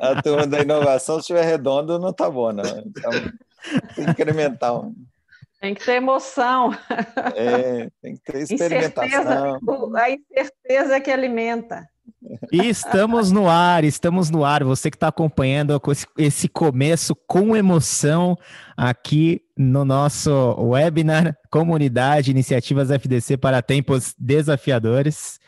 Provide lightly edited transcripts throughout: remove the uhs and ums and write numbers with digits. A turma da inovação, se estiver redondo, não está boa, não. Então, tem que incrementar. Tem que ter emoção. É, tem que ter experimentação. Incerteza, a incerteza que alimenta. E estamos no ar, você que está acompanhando esse começo com emoção aqui no nosso webinar Comunidade Iniciativas FDC para Tempos Desafiadores.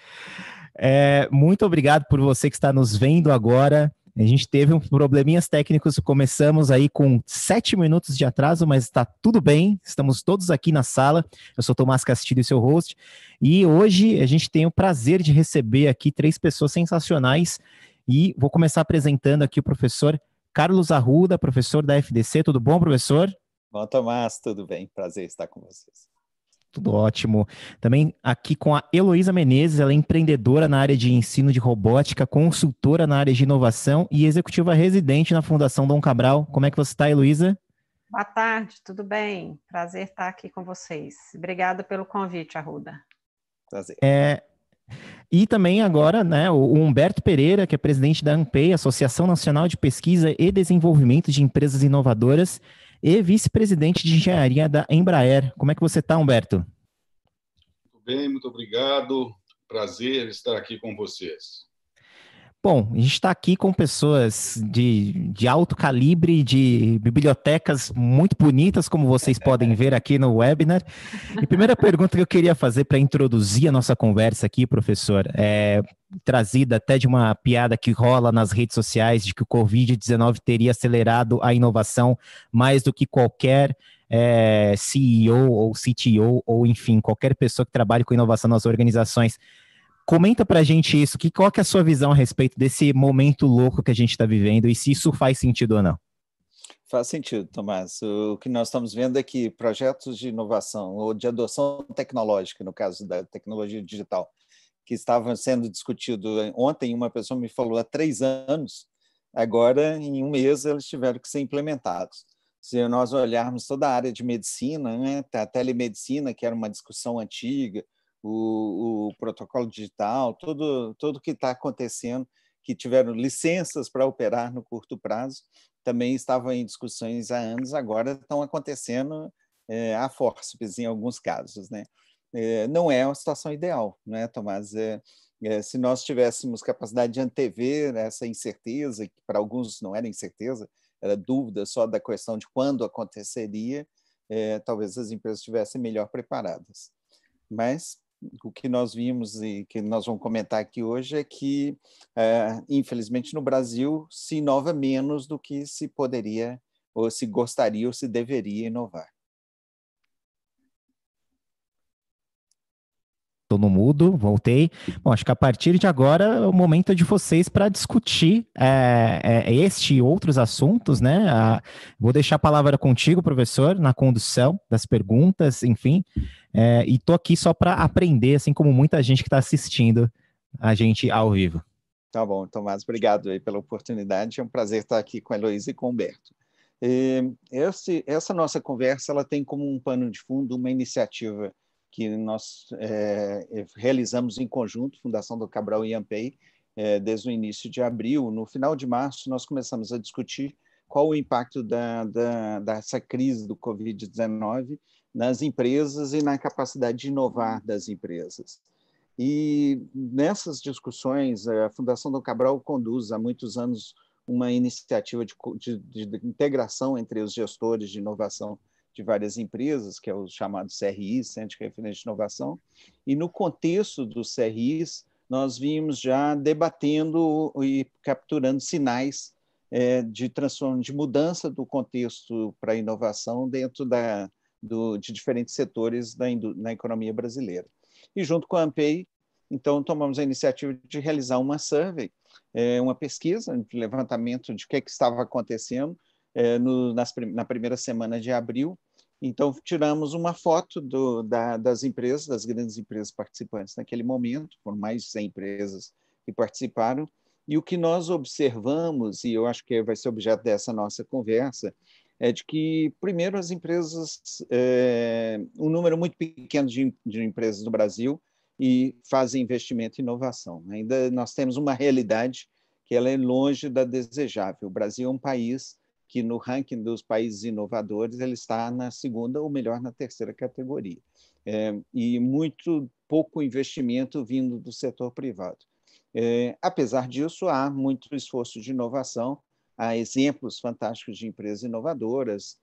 Muito obrigado por você que está nos vendo agora. A gente teve uns probleminhas técnicos, começamos aí com 7 minutos de atraso, mas está tudo bem, estamos todos aqui na sala. Eu sou Thomaz Castilho, seu host, e hoje a gente tem o prazer de receber aqui 3 pessoas sensacionais, e vou começar apresentando aqui o professor Carlos Arruda, professor da FDC. Tudo bom, professor? Bom, Thomaz, tudo bem, prazer estar com vocês. Tudo ótimo. Também aqui com a Heloísa Menezes, ela é empreendedora na área de ensino de robótica, consultora na área de inovação e executiva residente na Fundação Dom Cabral. Como é que você está, Heloísa? Boa tarde, tudo bem? Prazer estar aqui com vocês. Obrigada pelo convite, Arruda. Prazer. E também agora, né, o Humberto Pereira, que é presidente da ANPEI, Associação Nacional de Pesquisa e Desenvolvimento de Empresas Inovadoras, e vice-presidente de engenharia da Embraer. Como é que você está, Humberto? Muito bem, muito obrigado. Prazer estar aqui com vocês. Bom, a gente está aqui com pessoas de alto calibre, de bibliotecas muito bonitas, como vocês podem ver aqui no webinar. E a primeira pergunta que eu queria fazer para introduzir a nossa conversa aqui, professor, trazida até de uma piada que rola nas redes sociais, de que o COVID-19 teria acelerado a inovação mais do que qualquer CEO ou CTO, ou enfim, qualquer pessoa que trabalhe com inovação nas organizações. Comenta pra gente isso, qual que é a sua visão a respeito desse momento louco que a gente está vivendo e se isso faz sentido ou não? Faz sentido, Thomaz. O que nós estamos vendo é que projetos de inovação ou de adoção tecnológica, no caso da tecnologia digital, que estavam sendo discutidos ontem, uma pessoa me falou há 3 anos, agora em 1 mês eles tiveram que ser implementados. Se nós olharmos toda a área de medicina, né, a telemedicina, que era uma discussão antiga, o protocolo digital, tudo que está acontecendo, que tiveram licenças para operar no curto prazo, também estavam em discussões há anos, agora estão acontecendo a fórceps em alguns casos, né? Não é uma situação ideal, né, Thomaz? Se nós tivéssemos capacidade de antever essa incerteza, que para alguns não era incerteza, era dúvida só da questão de quando aconteceria, talvez as empresas estivessem melhor preparadas. Mas o que nós vimos e que nós vamos comentar aqui hoje é que, infelizmente, no Brasil se inova menos do que se poderia, ou se gostaria, ou se deveria inovar. Estou no mudo, voltei. Bom, acho que a partir de agora o momento é de vocês para discutir este e outros assuntos, né? Vou deixar a palavra contigo, professor, na condução das perguntas, enfim. E estou aqui só para aprender, assim como muita gente que está assistindo a gente ao vivo. Tá bom, Thomaz, obrigado aí pela oportunidade. É um prazer estar aqui com a Heloísa e com o Humberto. Essa nossa conversa ela tem como um pano de fundo uma iniciativa que nós realizamos em conjunto, Fundação Dom Cabral e ANPEI, desde o início de abril. No final de março, nós começamos a discutir qual o impacto dessa crise do COVID-19 nas empresas e na capacidade de inovar das empresas. E nessas discussões, a Fundação Dom Cabral conduz há muitos anos uma iniciativa de integração entre os gestores de inovação de várias empresas, que é o chamado CRI, Centro de Referência de Inovação, e no contexto dos CRIs, nós vimos já debatendo e capturando sinais de mudança do contexto para a inovação dentro de diferentes setores na economia brasileira. E junto com a ANPEI, então, tomamos a iniciativa de realizar uma survey, uma pesquisa, um levantamento de o que estava acontecendo na primeira semana de abril. Então, tiramos uma foto das empresas, das grandes empresas participantes naquele momento, por mais de 100 empresas que participaram, e o que nós observamos, e eu acho que vai ser objeto dessa nossa conversa, é de que, primeiro, as empresas, um número muito pequeno de empresas no Brasil, e fazem investimento em inovação. Ainda nós temos uma realidade que ela é longe da desejável. O Brasil é um país que, no ranking dos países inovadores, ele está na segunda, ou melhor, na terceira categoria. E muito pouco investimento vindo do setor privado. Apesar disso, há muito esforço de inovação, há exemplos fantásticos de empresas inovadoras.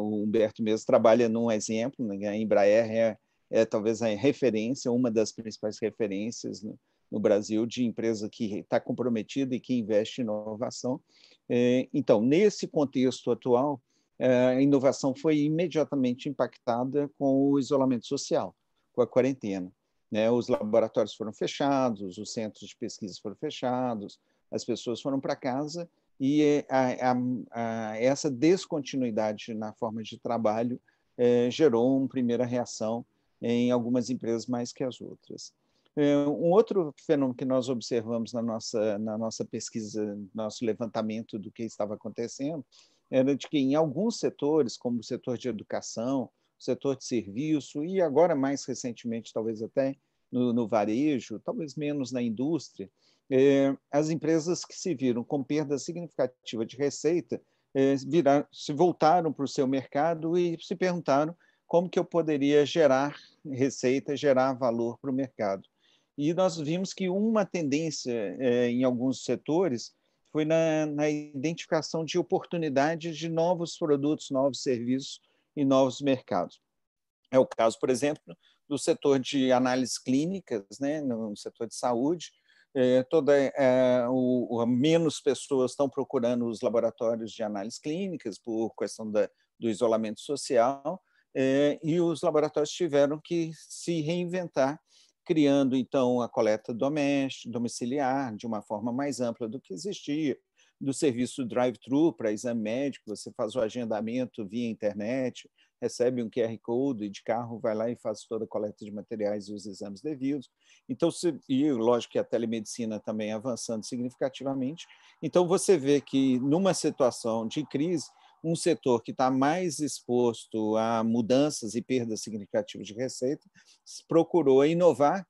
O Humberto mesmo trabalha num exemplo, né? A Embraer é talvez a referência, uma das principais referências no Brasil de empresa que está comprometida e que investe em inovação. Então, nesse contexto atual, a inovação foi imediatamente impactada com o isolamento social, com a quarentena. Os laboratórios foram fechados, os centros de pesquisa foram fechados, as pessoas foram para casa e essa descontinuidade na forma de trabalho gerou uma primeira reação em algumas empresas mais que as outras. Um outro fenômeno que nós observamos na nossa pesquisa, nosso levantamento do que estava acontecendo, era de que em alguns setores, como o setor de educação, o setor de serviço e agora mais recentemente, talvez até no varejo, talvez menos na indústria, as empresas que se viram com perda significativa de receita se voltaram para o seu mercado e se perguntaram como que eu poderia gerar receita, gerar valor para o mercado. E nós vimos que uma tendência em alguns setores foi na identificação de oportunidades de novos produtos, novos serviços e novos mercados. É o caso, por exemplo, do setor de análises clínicas, né, no setor de saúde. Menos pessoas estão procurando os laboratórios de análises clínicas por questão do isolamento social, e os laboratórios tiveram que se reinventar, criando, então, a coleta domiciliar de uma forma mais ampla do que existia, do serviço drive-thru para exame médico, você faz o agendamento via internet, recebe um QR code e de carro vai lá e faz toda a coleta de materiais e os exames devidos. Então, lógico que a telemedicina também avançando significativamente. Então, você vê que numa situação de crise, um setor que está mais exposto a mudanças e perdas significativas de receita procurou inovar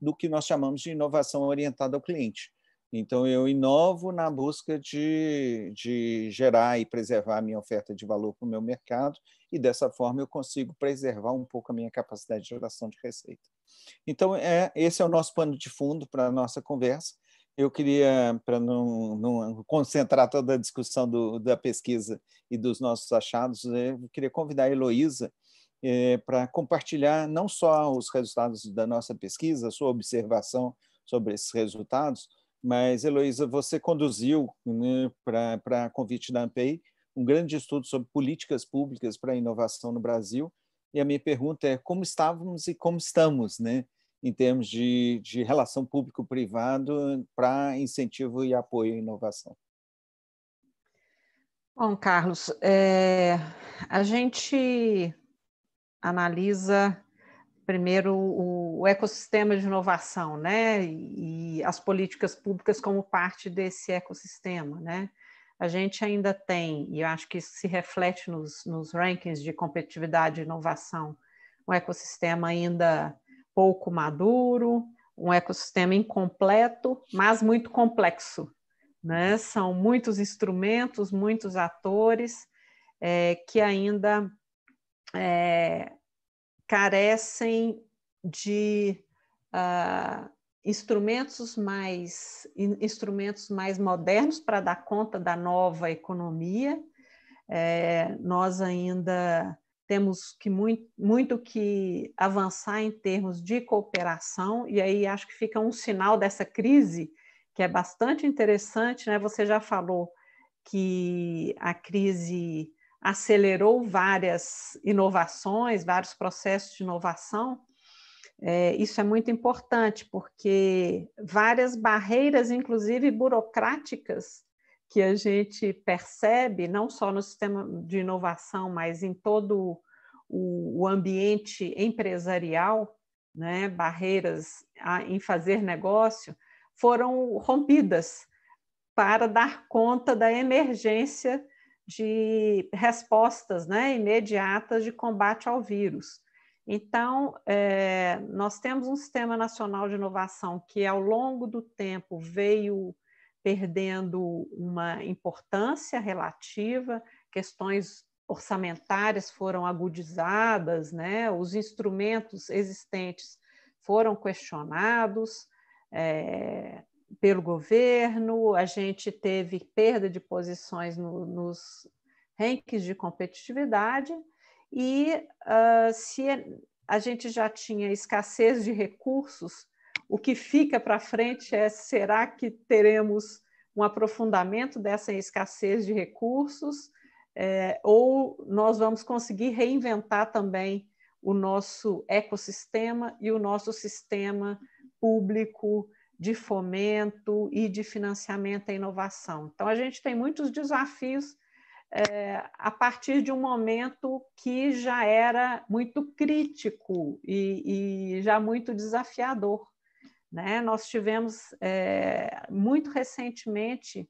no que nós chamamos de inovação orientada ao cliente. Então, eu inovo na busca de gerar e preservar a minha oferta de valor para o meu mercado e, dessa forma, eu consigo preservar um pouco a minha capacidade de geração de receita. Então, esse é o nosso pano de fundo para a nossa conversa. Eu queria, para não concentrar toda a discussão da pesquisa e dos nossos achados, eu queria convidar a Heloísa para compartilhar não só os resultados da nossa pesquisa, a sua observação sobre esses resultados, mas, Heloísa, você conduziu, né, para convite da ANPEI, um grande estudo sobre políticas públicas para a inovação no Brasil, e a minha pergunta é como estávamos e como estamos, né, em termos de relação público-privado para incentivo e apoio à inovação? Bom, Carlos, a gente analisa primeiro o ecossistema de inovação, né, e as políticas públicas como parte desse ecossistema, né. A gente ainda tem, e eu acho que isso se reflete nos rankings de competitividade e inovação, um ecossistema ainda pouco maduro, um ecossistema incompleto, mas muito complexo, né? São muitos instrumentos, muitos atores que ainda carecem de instrumentos mais modernos para dar conta da nova economia. Nós ainda temos que muito que avançar em termos de cooperação, e aí acho que fica um sinal dessa crise que é bastante interessante, né? Você já falou que a crise acelerou várias inovações, vários processos de inovação. Isso é muito importante, porque várias barreiras, inclusive burocráticas, que a gente percebe, não só no sistema de inovação, mas em todo o ambiente empresarial, né, barreiras em fazer negócio, foram rompidas para dar conta da emergência de respostas, né, imediatas de combate ao vírus. Então, nós temos um Sistema Nacional de Inovação que, ao longo do tempo, veio perdendo uma importância relativa, questões orçamentárias foram agudizadas, né? Os instrumentos existentes foram questionados pelo governo, a gente teve perda de posições nos rankings de competitividade e se a gente já tinha escassez de recursos, o que fica para frente é: será que teremos um aprofundamento dessa escassez de recursos? Ou nós vamos conseguir reinventar também o nosso ecossistema e o nosso sistema público de fomento e de financiamento à inovação? Então, a gente tem muitos desafios a partir de um momento que já era muito crítico e já muito desafiador, né? Nós tivemos muito recentemente,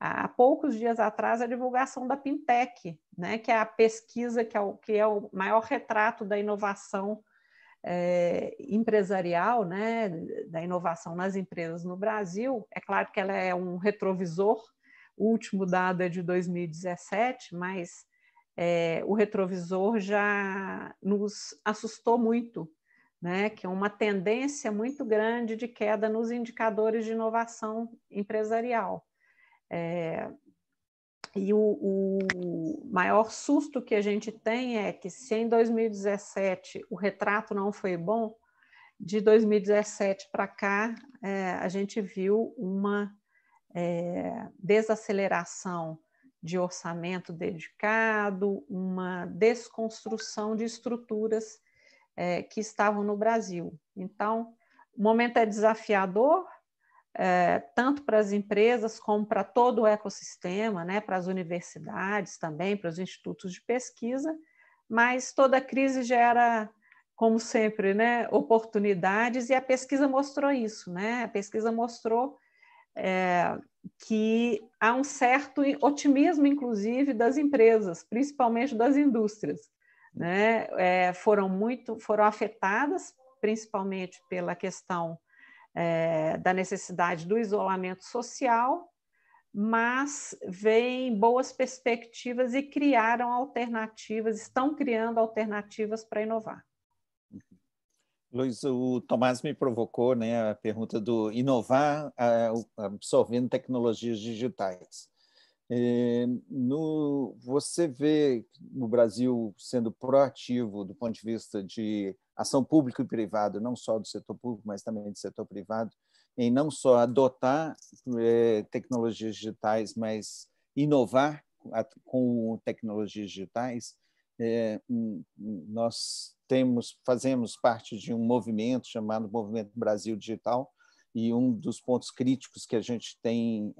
há poucos dias atrás, a divulgação da Pintec, né, que é a pesquisa que é o maior retrato da inovação empresarial, né, da inovação nas empresas no Brasil. É claro que ela é um retrovisor, o último dado é de 2017, mas o retrovisor já nos assustou muito, né, que é uma tendência muito grande de queda nos indicadores de inovação empresarial. E o maior susto que a gente tem é que, se em 2017 o retrato não foi bom, de 2017 para cá a gente viu uma desaceleração de orçamento dedicado, uma desconstrução de estruturas que estavam no Brasil. Então, o momento é desafiador, tanto para as empresas como para todo o ecossistema, né, para as universidades também, para os institutos de pesquisa, mas toda crise gera, como sempre, né, oportunidades, e a pesquisa mostrou isso, né? A pesquisa mostrou que há um certo otimismo, inclusive, das empresas, principalmente das indústrias, né? Foram afetadas, principalmente pela questão da necessidade do isolamento social, mas veem boas perspectivas e criaram alternativas, estão criando alternativas para inovar. Luiz, o Thomaz me provocou, né, a pergunta do inovar absorvendo tecnologias digitais. Você vê o Brasil sendo proativo do ponto de vista de ação pública e privada, não só do setor público, mas também do setor privado, em não só adotar tecnologias digitais, mas inovar com tecnologias digitais. Nós fazemos parte de um movimento chamado Movimento Brasil Digital, e um dos pontos críticos que a gente tem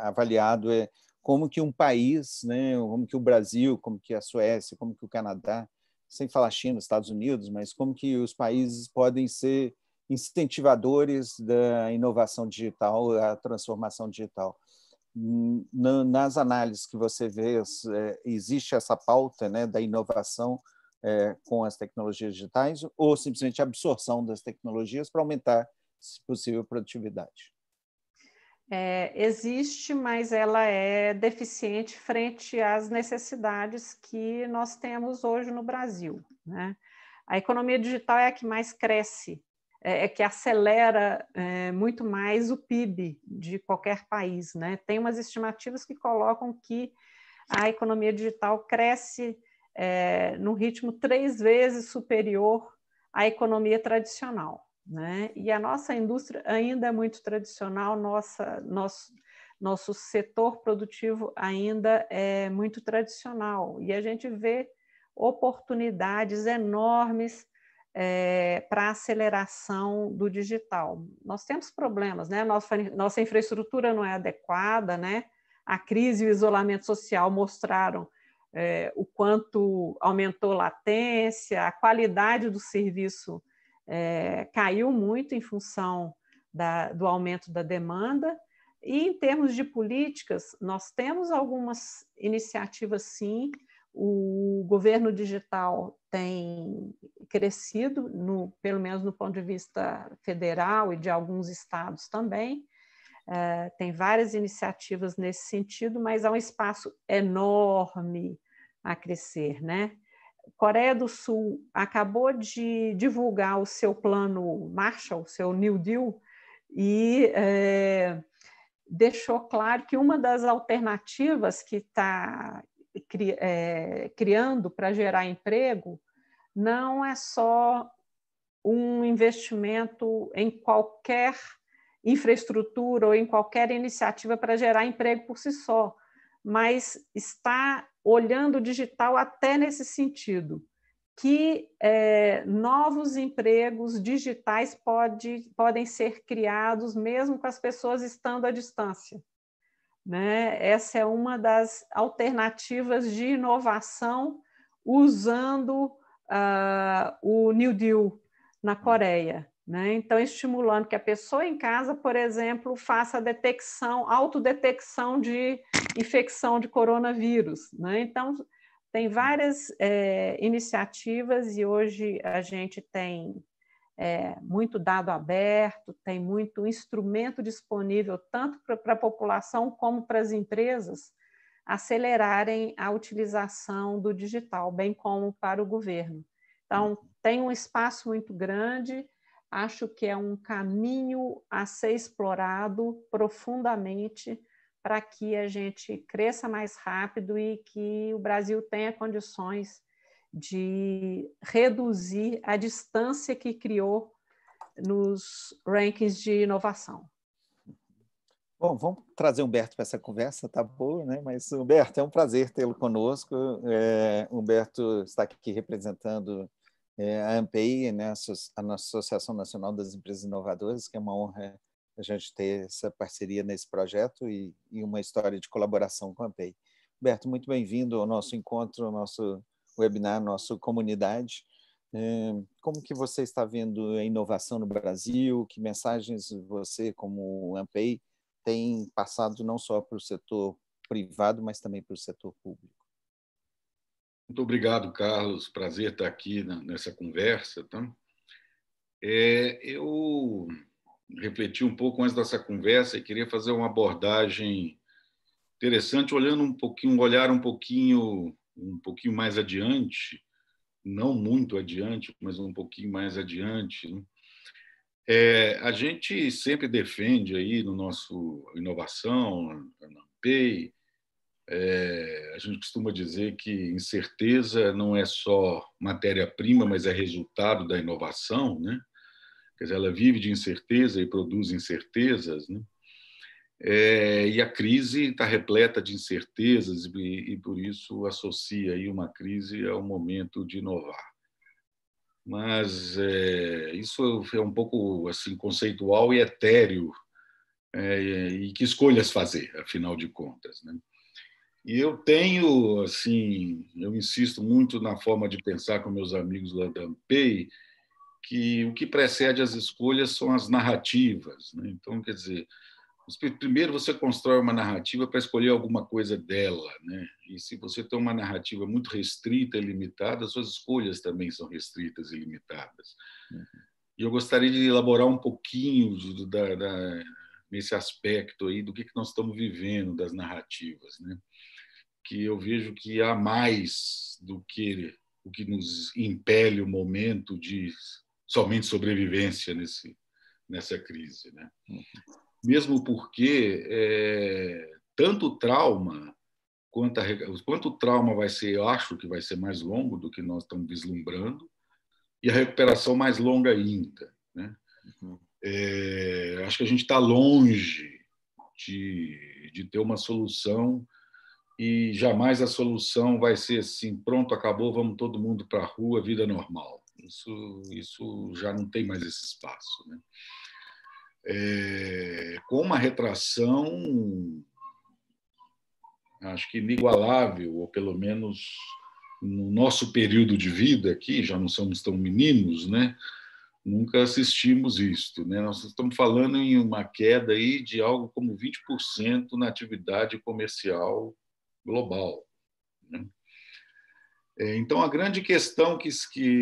avaliado é como que um país, né, como que o Brasil, como que a Suécia, como que o Canadá, sem falar China, Estados Unidos, mas como que os países podem ser incentivadores da inovação digital, a transformação digital. Nas análises que você vê, existe essa pauta, né, da inovação com as tecnologias digitais, ou simplesmente a absorção das tecnologias para aumentar, se possível, a produtividade? Existe, mas ela é deficiente frente às necessidades que nós temos hoje no Brasil, né? A economia digital é a que mais cresce, é que acelera muito mais o PIB de qualquer país, né? Tem umas estimativas que colocam que a economia digital cresce num ritmo 3 vezes superior à economia tradicional, né? E a nossa indústria ainda é muito tradicional, nosso setor produtivo ainda é muito tradicional, e a gente vê oportunidades enormes para aceleração do digital. Nós temos problemas, né? Nossa infraestrutura não é adequada, né? A crise e o isolamento social mostraram o quanto aumentou a latência, a qualidade do serviço caiu muito em função do aumento da demanda. E em termos de políticas, nós temos algumas iniciativas, sim. O governo digital tem crescido, pelo menos no ponto de vista federal e de alguns estados também, Tem várias iniciativas nesse sentido, mas há um espaço enorme a crescer, né? Coreia do Sul acabou de divulgar o seu plano Marshall, o seu New Deal, e deixou claro que uma das alternativas que está criando para gerar emprego não é só um investimento em qualquer infraestrutura ou em qualquer iniciativa para gerar emprego por si só, mas está olhando o digital até nesse sentido, que novos empregos digitais podem ser criados mesmo com as pessoas estando à distância, né? Essa é uma das alternativas de inovação usando o New Deal na Coreia, né? Então, estimulando que a pessoa em casa, por exemplo, faça a detecção, autodetecção de infecção de coronavírus, né? Então, tem várias iniciativas e hoje a gente tem muito dado aberto, tem muito instrumento disponível, tanto para a população como para as empresas, acelerarem a utilização do digital, bem como para o governo. Então, tem um espaço muito grande. Acho que é um caminho a ser explorado profundamente para que a gente cresça mais rápido e que o Brasil tenha condições de reduzir a distância que criou nos rankings de inovação. Bom, vamos trazer o Humberto para essa conversa, tá boa, né? Mas, Humberto, é um prazer tê-lo conosco. Humberto está aqui representando a ANPEI, né, a nossa Associação Nacional das Empresas Inovadoras, que é uma honra a gente ter essa parceria nesse projeto e uma história de colaboração com a ANPEI. Humberto, muito bem-vindo ao nosso encontro, ao nosso webinar, à nossa comunidade. Como que você está vendo a inovação no Brasil? Que mensagens você, como ANPEI, tem passado não só para o setor privado, mas também para o setor público? Muito obrigado, Carlos. Prazer estar aqui nessa conversa. Tá? Eu refleti um pouco antes dessa conversa e queria fazer uma abordagem interessante, olhando um pouquinho mais adiante, não muito adiante, mas um pouquinho mais adiante. Né? A gente sempre defende aí no nosso inovação, na ANPEI, a gente costuma dizer que incerteza não é só matéria-prima, mas é resultado da inovação, né? Quer dizer, ela vive de incerteza e produz incertezas, né? E a crise está repleta de incertezas e por isso associa aí uma crise ao momento de inovar. Mas isso é um pouco assim conceitual e etéreo, e que escolhas fazer, afinal de contas, né? E eu tenho, assim, eu insisto muito na forma de pensar com meus amigos lá da ANPEI, que o que precede as escolhas são as narrativas, né? Então, quer dizer, primeiro você constrói uma narrativa para escolher alguma coisa dela, né? E se você tem uma narrativa muito restrita e limitada, suas escolhas também são restritas e limitadas. Uhum. E eu gostaria de elaborar um pouquinho nesse aspecto aí do que nós estamos vivendo das narrativas, né? Que eu vejo que há mais do que o que nos impele o momento de somente sobrevivência nessa crise, né? Mesmo porque tanto o trauma quanto o trauma vai ser, eu acho que vai ser mais longo do que nós estamos vislumbrando e a recuperação mais longa ainda, né? Uhum. Acho que a gente está longe de ter uma solução e jamais a solução vai ser assim, pronto, acabou, vamos todo mundo para a rua, vida normal. Isso já não tem mais esse espaço, né? Com uma retração, acho que inigualável, ou pelo menos no nosso período de vida aqui, já não somos tão meninos, né? Nunca assistimos isto, né? Nós estamos falando em uma queda aí de algo como 20% na atividade comercial global, né? Então, a grande questão que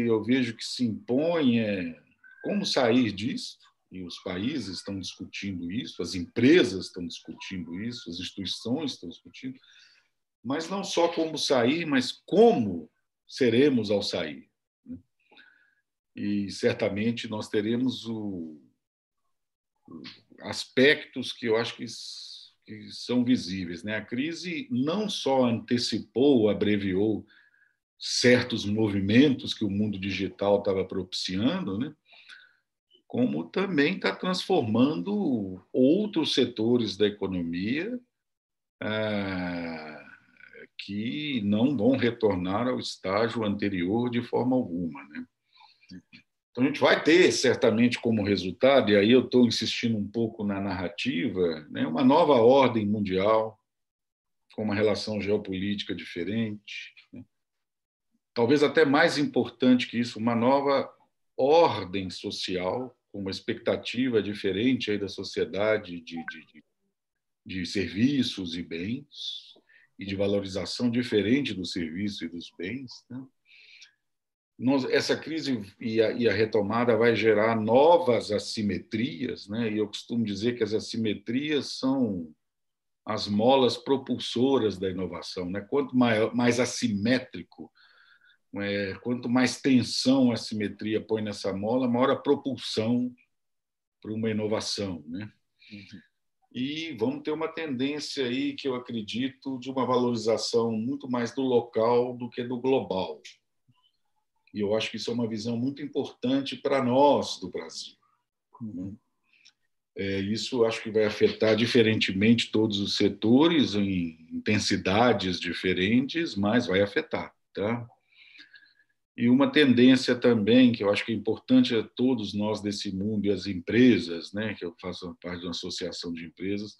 eu vejo que se impõe é como sair disso, e os países estão discutindo isso, as empresas estão discutindo isso, as instituições estão discutindo, mas não só como sair, mas como seremos ao sair. E certamente nós teremos aspectos que eu acho que são visíveis, né? A crise não só antecipou, abreviou certos movimentos que o mundo digital estava propiciando, né? Como também está transformando outros setores da economia que não vão retornar ao estágio anterior de forma alguma, né? Então, a gente vai ter, certamente, como resultado, e aí eu estou insistindo um pouco na narrativa, né, uma nova ordem mundial, com uma relação geopolítica diferente, né? Talvez até mais importante que isso, uma nova ordem social, com uma expectativa diferente aí da sociedade de serviços e bens, e de valorização diferente do serviço e dos bens, né? Essa crise e a retomada vai gerar novas assimetrias, né? E eu costumo dizer que as assimetrias são as molas propulsoras da inovação, né? Quanto mais assimétrico, quanto mais tensão a assimetria põe nessa mola, maior a propulsão para uma inovação, né? E vamos ter uma tendência aí, que eu acredito, de uma valorização muito mais do local do que do global. E eu acho que isso é uma visão muito importante para nós do Brasil. Isso acho que vai afetar diferentemente todos os setores, em intensidades diferentes, mas vai afetar, tá? E uma tendência também, que eu acho que é importante a todos nós desse mundo e as empresas, né, que eu faço parte de uma associação de empresas,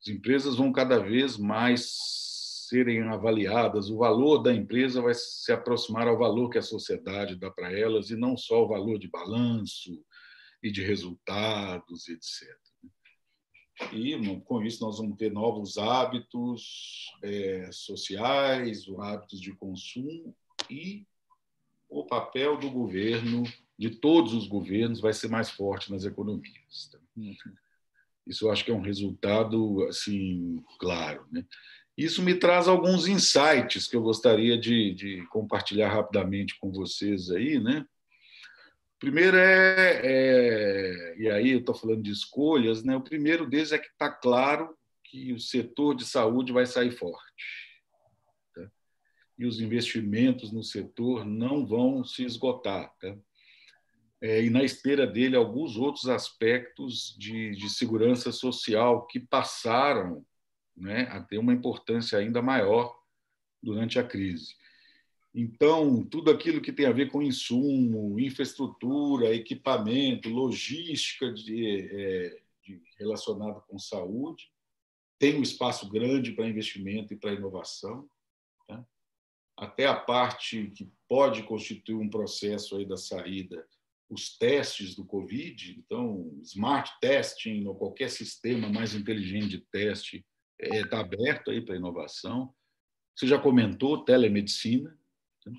as empresas vão cada vez mais serem avaliadas, o valor da empresa vai se aproximar ao valor que a sociedade dá para elas, e não só o valor de balanço e de resultados, etc. E, com isso, nós vamos ter novos hábitos sociais, hábitos de consumo, e o papel do governo, de todos os governos, vai ser mais forte nas economias. Isso eu acho que é um resultado assim, claro, né? Isso me traz alguns insights que eu gostaria de compartilhar rapidamente com vocês aí, né? Primeiro e aí eu estou falando de escolhas, né? O primeiro deles é que está claro que o setor de saúde vai sair forte, tá? E os investimentos no setor não vão se esgotar, tá? E na esteira dele, alguns outros aspectos de segurança social que passaram, né, a ter uma importância ainda maior durante a crise. Então, tudo aquilo que tem a ver com insumo, infraestrutura, equipamento, logística relacionada com saúde, tem um espaço grande para investimento e para inovação, tá? Até a parte que pode constituir um processo aí da saída, os testes do COVID, então, smart testing, ou qualquer sistema mais inteligente de teste, está aberto aí para inovação. Você já comentou telemedicina, tá?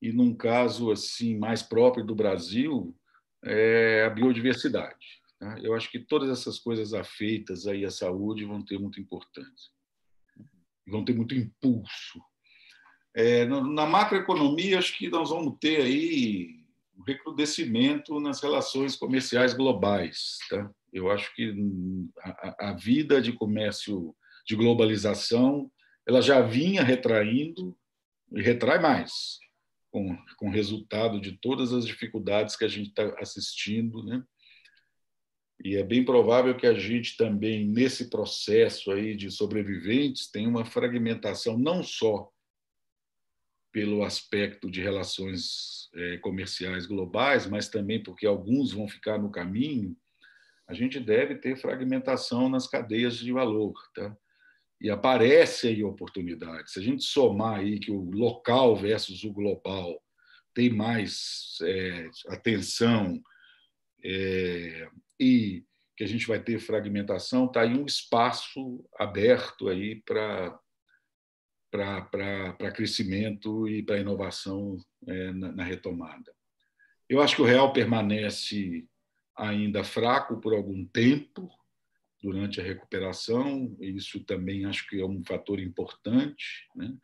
E num caso assim mais próprio do Brasil, a biodiversidade, tá? Eu acho que todas essas coisas afeitas aí à saúde vão ter muita importância, vão ter muito impulso. Na macroeconomia, acho que nós vamos ter aí um recrudescimento nas relações comerciais globais, tá? Eu acho que a vida de comércio, de globalização, ela já vinha retraindo e retrai mais, com resultado de todas as dificuldades que a gente está assistindo, né? E é bem provável que a gente também, nesse processo aí de sobreviventes, tenha uma fragmentação não só pelo aspecto de relações comerciais globais, mas também porque alguns vão ficar no caminho. A gente deve ter fragmentação nas cadeias de valor, tá? E aparece aí oportunidades. Se a gente somar aí que o local versus o global tem mais atenção e que a gente vai ter fragmentação, está aí um espaço aberto aí para crescimento e para inovação na retomada. Eu acho que o real permanece ainda fraco por algum tempo durante a recuperação, isso também acho que é um fator importante, né?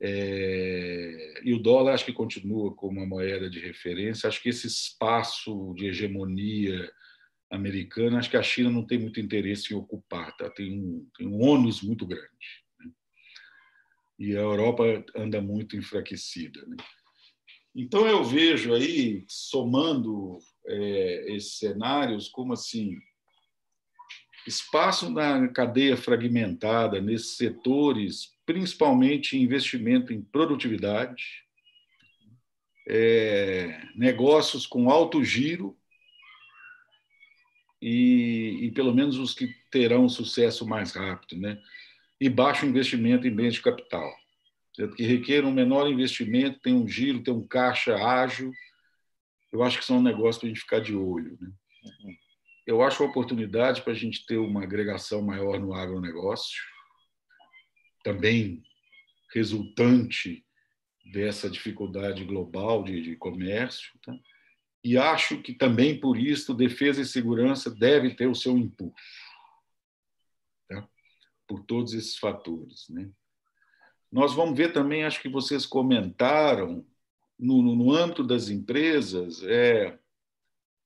E o dólar acho que continua como uma moeda de referência. Acho que esse espaço de hegemonia americana, acho que a China não tem muito interesse em ocupar, tá? Tem um ônus muito grande, né? E a Europa anda muito enfraquecida, né? Então eu vejo aí, somando esses cenários, como assim, espaço na cadeia fragmentada, nesses setores, principalmente investimento em produtividade, negócios com alto giro, e pelo menos os que terão sucesso mais rápido, né? E baixo investimento em bens de capital, que requerem um menor investimento, tem um giro, tem um caixa ágil. Eu acho que são negócios para a gente ficar de olho, né? Eu acho uma oportunidade para a gente ter uma agregação maior no agronegócio, também resultante dessa dificuldade global de comércio, tá? E acho que também, por isso, defesa e segurança deve ter o seu impulso, tá? Por todos esses fatores, né? Nós vamos ver também, acho que vocês comentaram, no âmbito das empresas,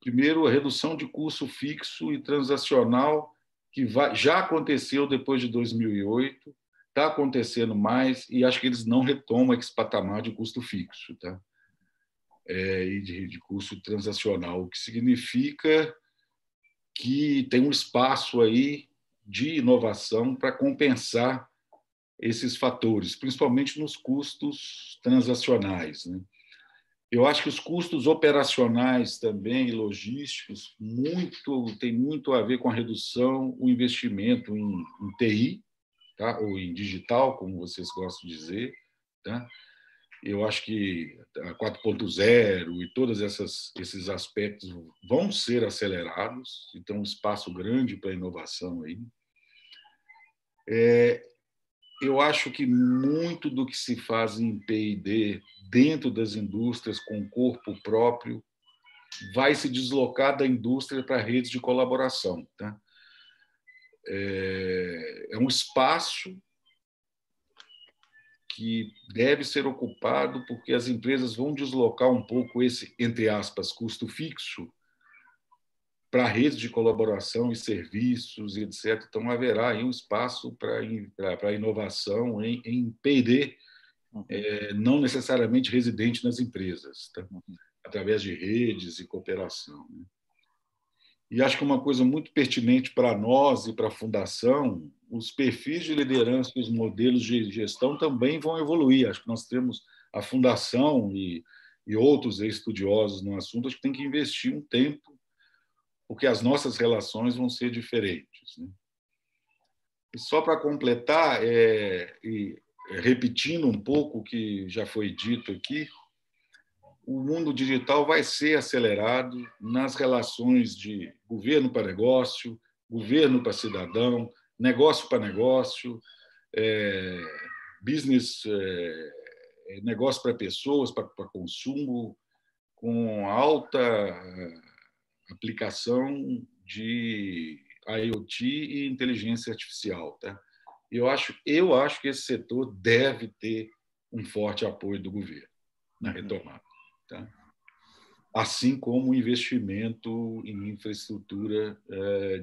primeiro, a redução de custo fixo e transacional, que já aconteceu depois de 2008, está acontecendo mais, e acho que eles não retomam esse patamar de custo fixo, tá? E de custo transacional, o que significa que tem um espaço aí de inovação para compensar esses fatores, principalmente nos custos transacionais, né? Eu acho que os custos operacionais também, logísticos, tem muito a ver com a redução, o investimento em TI, tá? Ou em digital, como vocês gostam de dizer, tá? Eu acho que a 4.0 e todos esses aspectos vão ser acelerados, então um espaço grande para inovação aí. Eu acho que muito do que se faz em P&D dentro das indústrias com corpo próprio vai se deslocar da indústria para redes de colaboração, tá? É um espaço que deve ser ocupado porque as empresas vão deslocar um pouco esse, entre aspas, custo fixo para redes de colaboração e serviços, etc. Então, haverá aí um espaço para inovação em P&D, não necessariamente residente nas empresas, tá? Através de redes e cooperação, né? E acho que uma coisa muito pertinente para nós e para a Fundação, os perfis de liderança e os modelos de gestão também vão evoluir. Acho que nós temos a Fundação e outros estudiosos no assunto, acho que tem que investir um tempo porque as nossas relações vão ser diferentes, né? E só para completar, e repetindo um pouco o que já foi dito aqui, o mundo digital vai ser acelerado nas relações de governo para negócio, governo para cidadão, negócio para negócio, business, negócio para pessoas, para consumo, com alta aplicação de IoT e inteligência artificial, tá? Eu acho que esse setor deve ter um forte apoio do governo na retomada, tá? Assim como o investimento em infraestrutura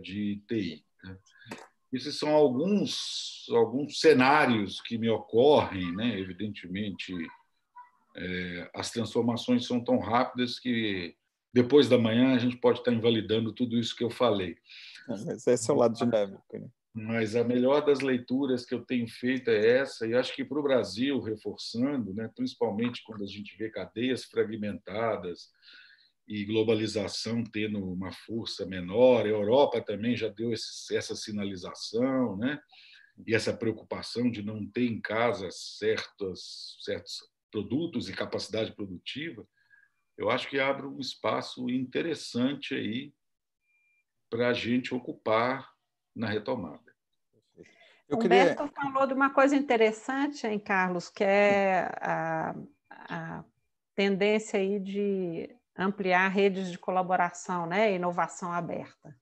de TI, tá? Esses são alguns cenários que me ocorrem, né? Evidentemente, as transformações são tão rápidas que depois da manhã a gente pode estar invalidando tudo isso que eu falei. Mas esse é o lado dinâmico, né? Mas a melhor das leituras que eu tenho feito é essa, e acho que para o Brasil, reforçando, né, principalmente quando a gente vê cadeias fragmentadas e globalização tendo uma força menor, a Europa também já deu essa sinalização, né, e essa preocupação de não ter em casa certos produtos e capacidade produtiva. Eu acho que abre um espaço interessante aí para a gente ocupar na retomada. O Humberto falou de uma coisa interessante, hein, Carlos, que é a tendência aí de ampliar redes de colaboração, né? Inovação aberta.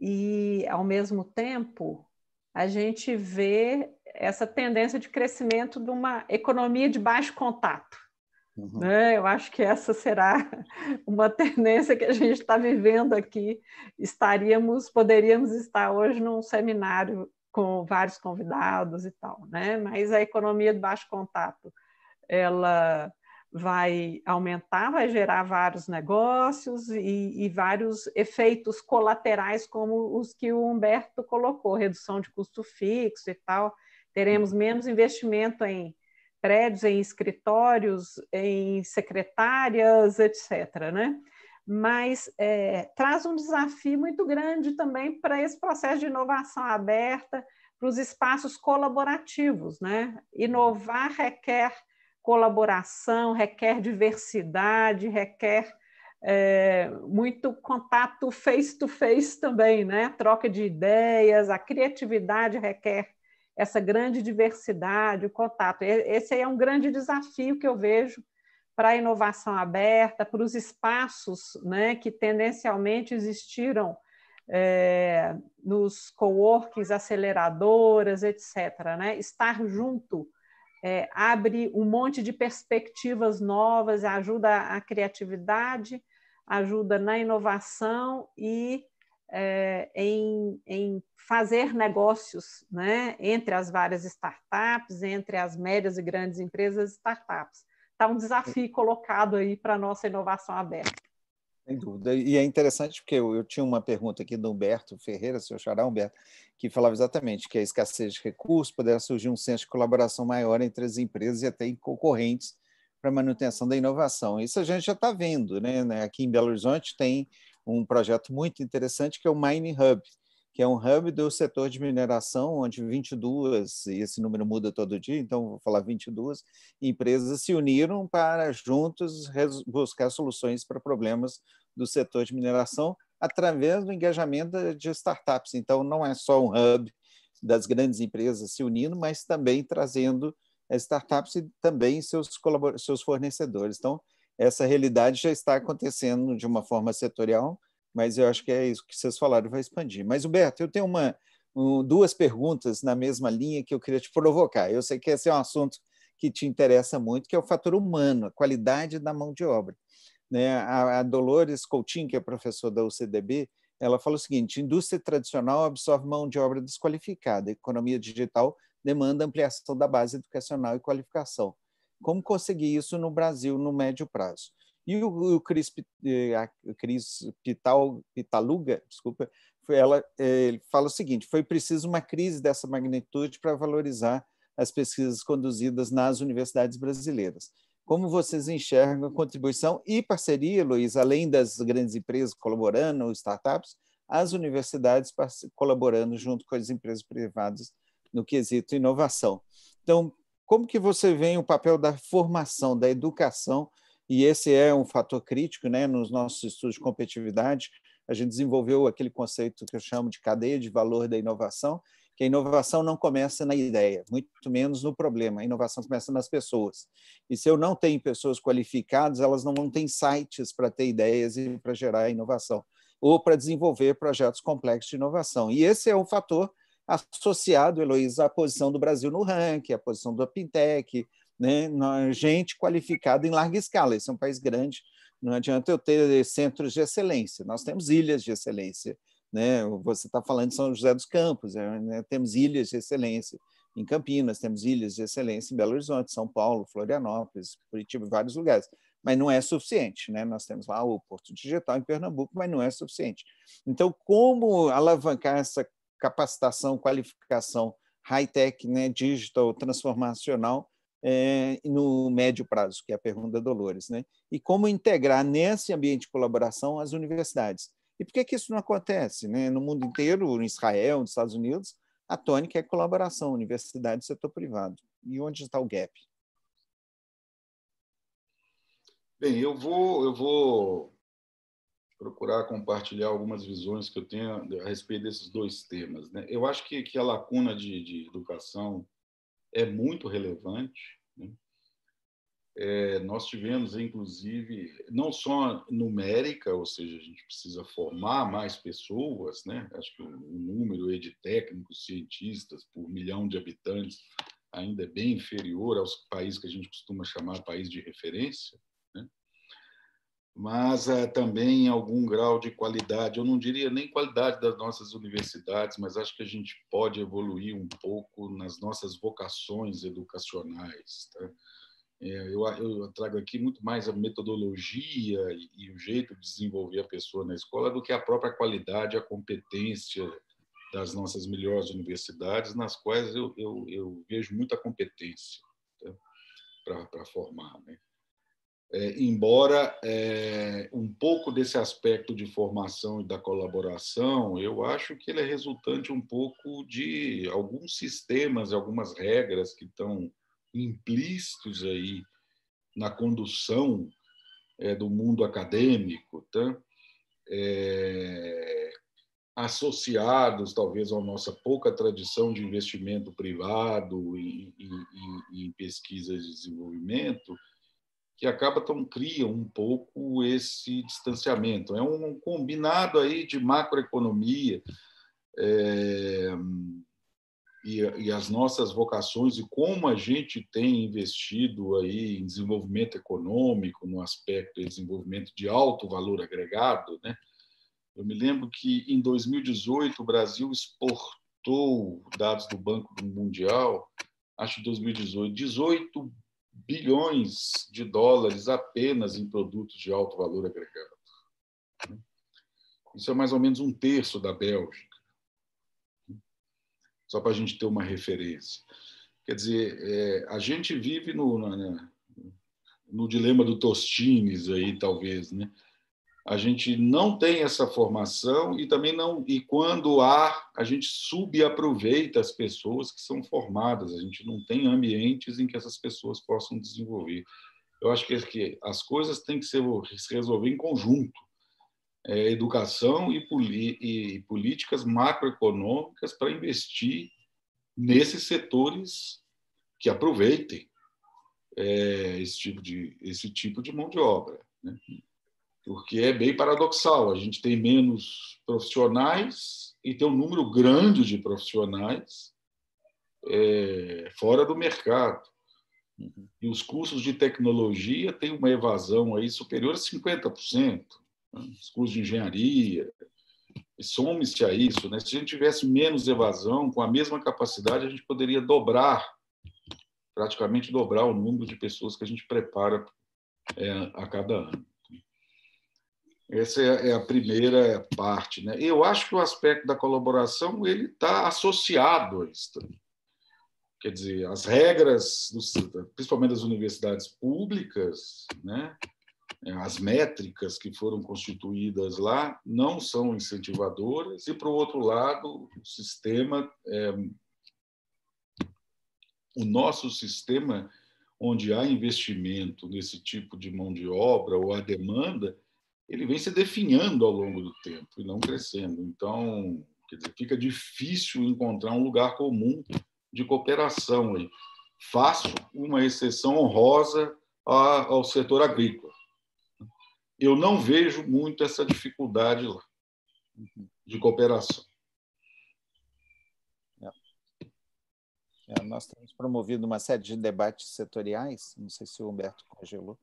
E, ao mesmo tempo, a gente vê essa tendência de crescimento de uma economia de baixo contato. Né? Eu acho que essa será uma tendência que a gente está vivendo aqui. Poderíamos estar hoje num seminário com vários convidados e tal, né? Mas a economia de baixo contato, ela vai aumentar, vai gerar vários negócios e vários efeitos colaterais como os que o Humberto colocou, redução de custo fixo e tal. Teremos menos investimento em prédios, em escritórios, em secretárias, etc., né? Mas traz um desafio muito grande também para esse processo de inovação aberta, para os espaços colaborativos, né? Inovar requer colaboração, requer diversidade, requer muito contato face-to-face também, né? Troca de ideias, a criatividade requer essa grande diversidade, o contato. Esse aí é um grande desafio que eu vejo para a inovação aberta, para os espaços, né, que tendencialmente existiram nos coworkings, aceleradoras, etc., né? Estar junto abre um monte de perspectivas novas, ajuda a criatividade, ajuda na inovação e em fazer negócios, né, entre as várias startups, entre as médias e grandes empresas e startups. Está um desafio colocado aí para a nossa inovação aberta. Sem dúvida. E é interessante porque eu tinha uma pergunta aqui do Humberto Ferreira, seu xará Humberto, que falava exatamente que a escassez de recursos poderá surgir um senso de colaboração maior entre as empresas e até em concorrentes para manutenção da inovação. Isso a gente já está vendo, né? Aqui em Belo Horizonte tem um projeto muito interessante que é o Mining Hub, que é um hub do setor de mineração, onde 22, e esse número muda todo dia, então vou falar 22, empresas se uniram para juntos buscar soluções para problemas do setor de mineração através do engajamento de startups. Então, não é só um hub das grandes empresas se unindo, mas também trazendo startups e também seus fornecedores. Então, essa realidade já está acontecendo de uma forma setorial, mas eu acho que é isso que vocês falaram, vai expandir. Mas, Humberto, eu tenho duas perguntas na mesma linha que eu queria te provocar. Eu sei que esse é um assunto que te interessa muito, que é o fator humano, a qualidade da mão de obra. Né? A Dolores Coutinho, que é professora da UCDB, ela fala o seguinte: indústria tradicional absorve mão de obra desqualificada, economia digital demanda ampliação da base educacional e qualificação. Como conseguir isso no Brasil no médio prazo? E a Cris Pitaluga, desculpa, ele fala o seguinte: foi preciso uma crise dessa magnitude para valorizar as pesquisas conduzidas nas universidades brasileiras. Como vocês enxergam a contribuição e parceria, Heloísa, além das grandes empresas colaborando, startups, as universidades colaborando junto com as empresas privadas no quesito inovação? Então, como que você vê o papel da formação, da educação? E esse é um fator crítico, né? Nos nossos estudos de competitividade, a gente desenvolveu aquele conceito que eu chamo de cadeia de valor da inovação, que a inovação não começa na ideia, muito menos no problema. A inovação começa nas pessoas. E se eu não tenho pessoas qualificadas, elas não vão ter insights para ter ideias e para gerar inovação, ou para desenvolver projetos complexos de inovação. E esse é um fator associado, Heloísa, à posição do Brasil no ranking, à posição do Pintec, né? Gente qualificada em larga escala. Esse é um país grande, não adianta eu ter centros de excelência, nós temos ilhas de excelência, né? Você está falando de São José dos Campos, né? Temos ilhas de excelência em Campinas, temos ilhas de excelência em Belo Horizonte, São Paulo, Florianópolis, Curitiba, vários lugares, mas não é suficiente, né? Nós temos lá o Porto Digital em Pernambuco, mas não é suficiente. Então, como alavancar essa capacitação, qualificação high-tech, né? Digital, transformacional, no médio prazo, que é a pergunta da Dolores, né? E como integrar nesse ambiente de colaboração as universidades? E por que que isso não acontece, né? No mundo inteiro, em Israel, nos Estados Unidos, a tônica é colaboração, universidade e setor privado. E onde está o gap? Bem, eu vou procurar compartilhar algumas visões que eu tenho a respeito desses dois temas, né? Eu acho que a lacuna de educação é muito relevante, né? nós tivemos, inclusive, não só numérica, ou seja, a gente precisa formar mais pessoas, né? Acho que o número de técnicos, cientistas por milhão de habitantes ainda é bem inferior aos países que a gente costuma chamar país de referência, né? Mas também algum grau de qualidade, eu não diria nem qualidade das nossas universidades, mas acho que a gente pode evoluir um pouco nas nossas vocações educacionais, tá? Eu trago aqui muito mais a metodologia e o jeito de desenvolver a pessoa na escola do que a própria qualidade, a competência das nossas melhores universidades, nas quais eu vejo muita competência, tá? Para formar, né? Embora um pouco desse aspecto de formação e da colaboração, eu acho que ele é resultante um pouco de alguns sistemas, algumas regras que estão implícitos aí na condução do mundo acadêmico, tá? Associados, talvez, à nossa pouca tradição de investimento privado em pesquisas de desenvolvimento, que acaba, então, cria um pouco esse distanciamento. É um combinado aí de macroeconomia e as nossas vocações e como a gente tem investido aí em desenvolvimento econômico, no aspecto de desenvolvimento de alto valor agregado, né? Eu me lembro que, em 2018, o Brasil exportou, dados do Banco Mundial, acho que 2018, 18 bilhões de dólares apenas em produtos de alto valor agregado. Isso é mais ou menos um terço da Bélgica, só para a gente ter uma referência. Quer dizer, a gente vive no dilema do Tostines, aí, talvez, né? A gente não tem essa formação e também não, e quando há, a gente subaproveita as pessoas que são formadas, a gente não tem ambientes em que essas pessoas possam desenvolver. Eu acho que as coisas têm que se resolver em conjunto. Educação e políticas macroeconômicas para investir nesses setores que aproveitem esse tipo de mão de obra, né? Porque é bem paradoxal, a gente tem menos profissionais e tem um número grande de profissionais fora do mercado. E os cursos de tecnologia têm uma evasão aí superior a 50%. Né? Os cursos de engenharia, some-se a isso, né? Se a gente tivesse menos evasão, com a mesma capacidade, a gente poderia praticamente dobrar o número de pessoas que a gente prepara a cada ano. Essa é a primeira parte, né? Eu acho que o aspecto da colaboração ele está associado a isso. Quer dizer, as regras, principalmente das universidades públicas, né? As métricas que foram constituídas lá não são incentivadoras e, por outro lado, o nosso sistema onde há investimento nesse tipo de mão de obra ou a demanda ele vem se definhando ao longo do tempo e não crescendo. Então, quer dizer, fica difícil encontrar um lugar comum de cooperação. Faço uma exceção honrosa ao setor agrícola. Eu não vejo muito essa dificuldade lá de cooperação. Nós temos promovido uma série de debates setoriais, não sei se o Humberto congelou,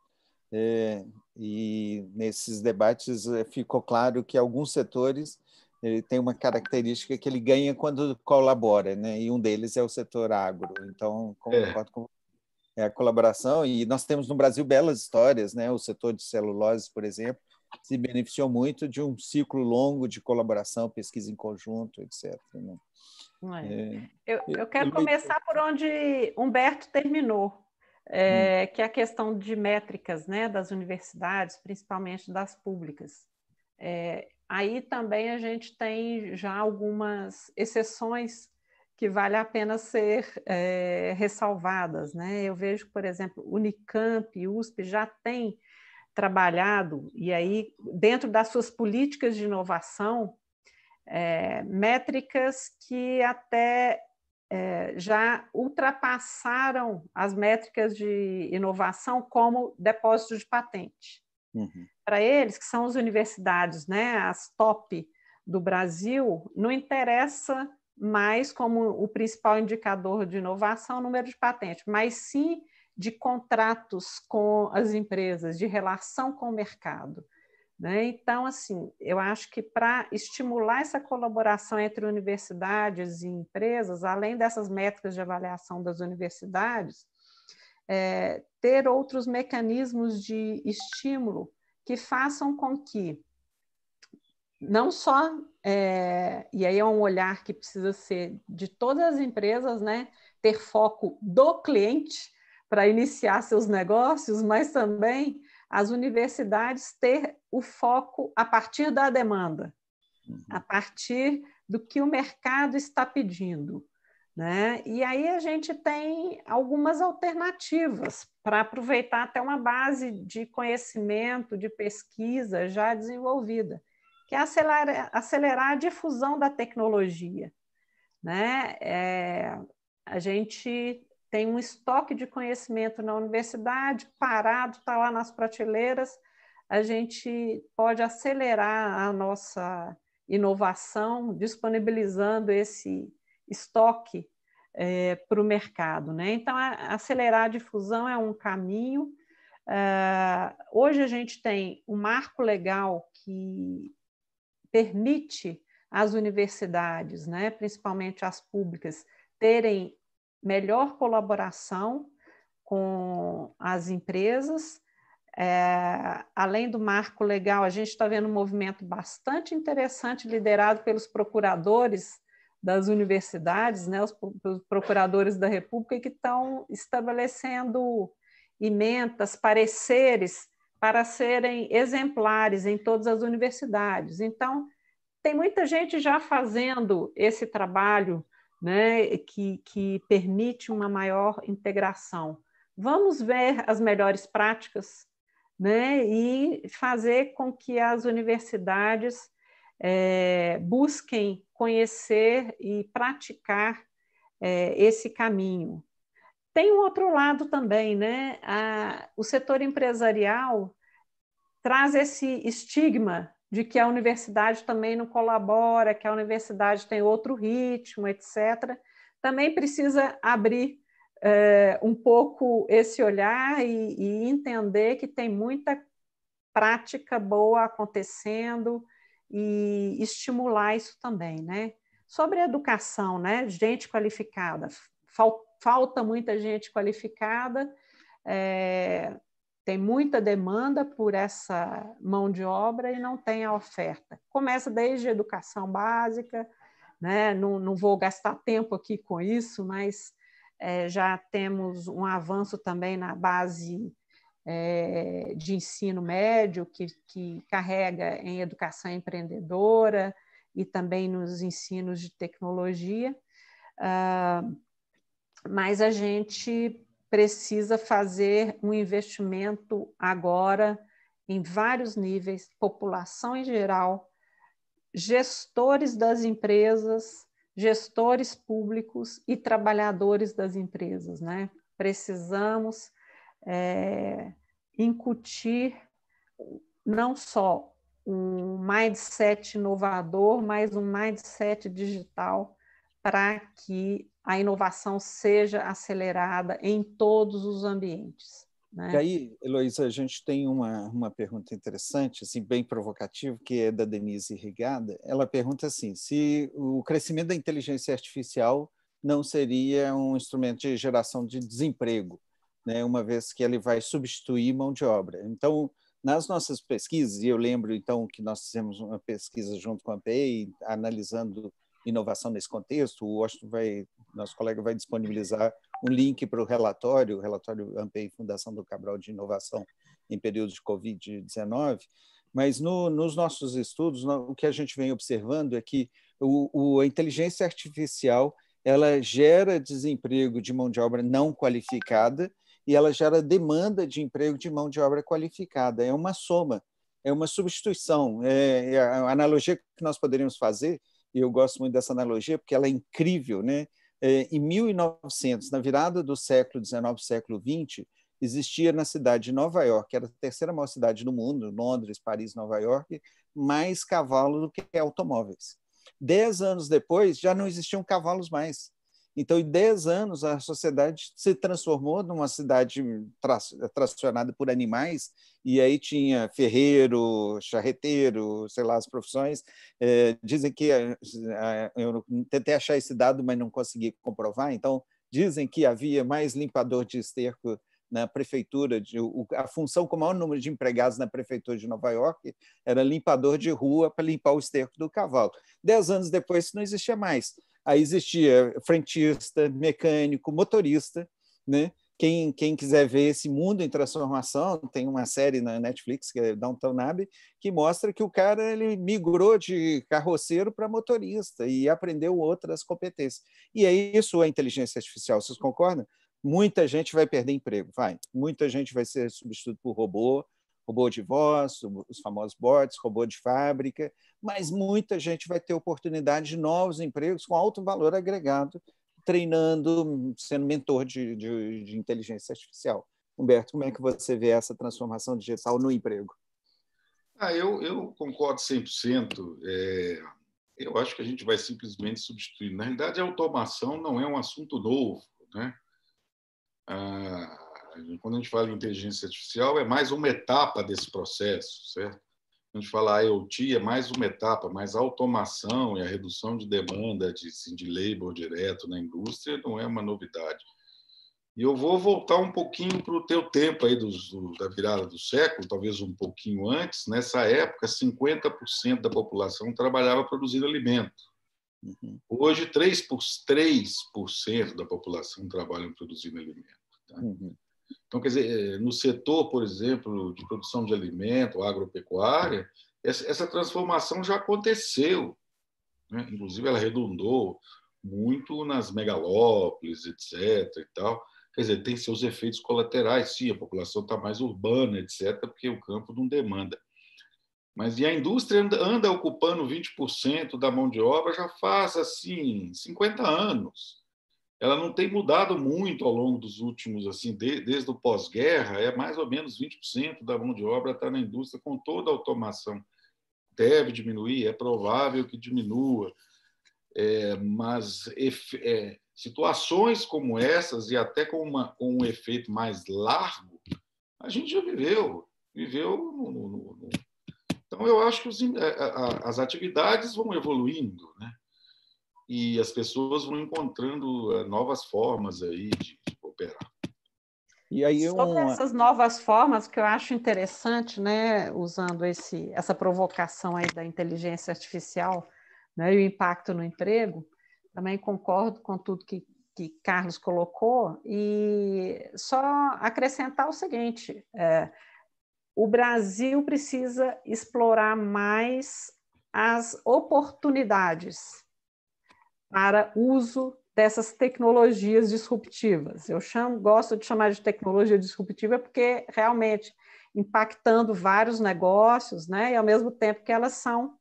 e nesses debates ficou claro que alguns setores ele tem uma característica que ele ganha quando colabora, né? E um deles é o setor agro. Então, concordo com a colaboração. E nós temos no Brasil belas histórias, né? O setor de celulose, por exemplo, se beneficiou muito de um ciclo longo de colaboração, pesquisa em conjunto, etc., né? Eu quero começar por onde Humberto terminou. Que é a questão de métricas, né, das universidades, principalmente das públicas. Aí também a gente tem já algumas exceções que vale a pena ser ressalvadas, né? Eu vejo, por exemplo, Unicamp e USP já têm trabalhado, e aí dentro das suas políticas de inovação, métricas que até já ultrapassaram as métricas de inovação como depósito de patente. Uhum. Para eles, que são as universidades, né, as top do Brasil, não interessa mais como o principal indicador de inovação o número de patente, mas sim de contratos com as empresas, de relação com o mercado. Né? Então, assim, eu acho que para estimular essa colaboração entre universidades e empresas, além dessas métricas de avaliação das universidades, ter outros mecanismos de estímulo que façam com que, não só, e aí é um olhar que precisa ser de todas as empresas, né, ter foco do cliente para iniciar seus negócios, mas também as universidades ter o foco a partir da demanda, a partir do que o mercado está pedindo, né? E aí a gente tem algumas alternativas para aproveitar até uma base de conhecimento, de pesquisa já desenvolvida, que é acelerar a difusão da tecnologia, né? A gente tem um estoque de conhecimento na universidade, parado, está lá nas prateleiras, a gente pode acelerar a nossa inovação, disponibilizando esse estoque para o mercado, né? Então, acelerar a difusão é um caminho. Hoje a gente tem um marco legal que permite às universidades, né, principalmente as públicas, terem melhor colaboração com as empresas. Além do marco legal, a gente está vendo um movimento bastante interessante liderado pelos procuradores das universidades, né, os procuradores da República, que estão estabelecendo emendas, pareceres, para serem exemplares em todas as universidades. Então, tem muita gente já fazendo esse trabalho, né, que permite uma maior integração. Vamos ver as melhores práticas, né, e fazer com que as universidades busquem conhecer e praticar esse caminho. Tem um outro lado também, né? O setor empresarial traz esse estigma de que a universidade também não colabora, que a universidade tem outro ritmo, etc. Também precisa abrir um pouco esse olhar e entender que tem muita prática boa acontecendo e estimular isso também, né? Sobre a educação, né? Gente qualificada, falta muita gente qualificada, tem muita demanda por essa mão de obra e não tem a oferta. Começa desde a educação básica, né? Não vou gastar tempo aqui com isso, mas já temos um avanço também na base de ensino médio, que carrega em educação empreendedora e também nos ensinos de tecnologia. Mas a gente precisa fazer um investimento agora em vários níveis, população em geral, gestores das empresas, gestores públicos e trabalhadores das empresas, né? Precisamos incutir não só um mindset inovador, mas um mindset digital para que a inovação seja acelerada em todos os ambientes, né? E aí, Heloísa, a gente tem uma pergunta interessante, assim, bem provocativa, que é da Denise Rigada. Ela pergunta assim, se o crescimento da inteligência artificial não seria um instrumento de geração de desemprego, né? Uma vez que ele vai substituir mão de obra. Então, nas nossas pesquisas, e eu lembro então que nós fizemos uma pesquisa junto com a ANPEI, analisando inovação nesse contexto, o Washington nosso colega vai disponibilizar um link para o relatório ANPEI Fundação Dom Cabral de Inovação em período de COVID-19, mas nos nossos estudos, o que a gente vem observando é que a inteligência artificial ela gera desemprego de mão de obra não qualificada e ela gera demanda de emprego de mão de obra qualificada, é uma soma, é uma substituição, a analogia que nós poderíamos fazer. Eu gosto muito dessa analogia porque ela é incrível, né? Em 1900, na virada do século XIX, século XX, existia na cidade de Nova York, que era a terceira maior cidade do mundo, Londres, Paris, Nova York, mais cavalos do que automóveis. 10 anos depois, já não existiam cavalos mais. Então, em 10 anos, a sociedade se transformou numa cidade tracionada por animais, e aí tinha ferreiro, charreteiro, sei lá, as profissões. Dizem que, eu tentei achar esse dado, mas não consegui comprovar, então dizem que havia mais limpador de esterco na prefeitura, a função com o maior número de empregados na prefeitura de Nova York era limpador de rua para limpar o esterco do cavalo. 10 anos depois, isso não existia mais. Aí existia frentista, mecânico, motorista, né? Quem quiser ver esse mundo em transformação, tem uma série na Netflix, que é Downton Abbey, que mostra que o cara ele migrou de carroceiro para motorista e aprendeu outras competências. E é isso a inteligência artificial, vocês concordam? Muita gente vai perder emprego, vai. Muita gente vai ser substituída por robô, robô de voz, os famosos bots, robô de fábrica, mas muita gente vai ter oportunidade de novos empregos com alto valor agregado, treinando, sendo mentor de inteligência artificial. Humberto, como é que você vê essa transformação digital no emprego? Eu concordo 100%. Eu acho que a gente vai simplesmente substituir. Na realidade, a automação não é um assunto novo, né? Quando a gente fala em inteligência artificial, é mais uma etapa desse processo, certo? Quando a gente fala IoT, é mais uma etapa, mas a automação e a redução de demanda de labor direto na indústria não é uma novidade. E eu vou voltar um pouquinho para o teu tempo aí da virada do século, talvez um pouquinho antes. Nessa época, 50% da população trabalhava produzindo alimento. Hoje, 3% da população trabalha produzindo alimento. Tá? Então, quer dizer, no setor, por exemplo, de produção de alimento, agropecuária, essa transformação já aconteceu, né? Inclusive, ela redundou muito nas megalópolis, etc. E tal. Quer dizer, tem seus efeitos colaterais, sim, a população está mais urbana, etc., porque o campo não demanda. Mas e a indústria anda ocupando 20% da mão de obra já faz, assim, 50 anos. Ela não tem mudado muito ao longo dos últimos, assim, desde o pós-guerra, é mais ou menos 20% da mão de obra está na indústria com toda a automação. Deve diminuir, é provável que diminua, mas situações como essas e até com um efeito mais largo, a gente já viveu no Então, eu acho que as atividades vão evoluindo, né? E as pessoas vão encontrando novas formas aí de operar. E aí sobre essas novas formas, que eu acho interessante, né? Usando essa provocação aí da inteligência artificial, né? E o impacto no emprego, também concordo com tudo que Carlos colocou, e só acrescentar o seguinte... O Brasil precisa explorar mais as oportunidades para uso dessas tecnologias disruptivas. Eu gosto de chamar de tecnologia disruptiva porque realmente impactando vários negócios, né? E ao mesmo tempo que elas são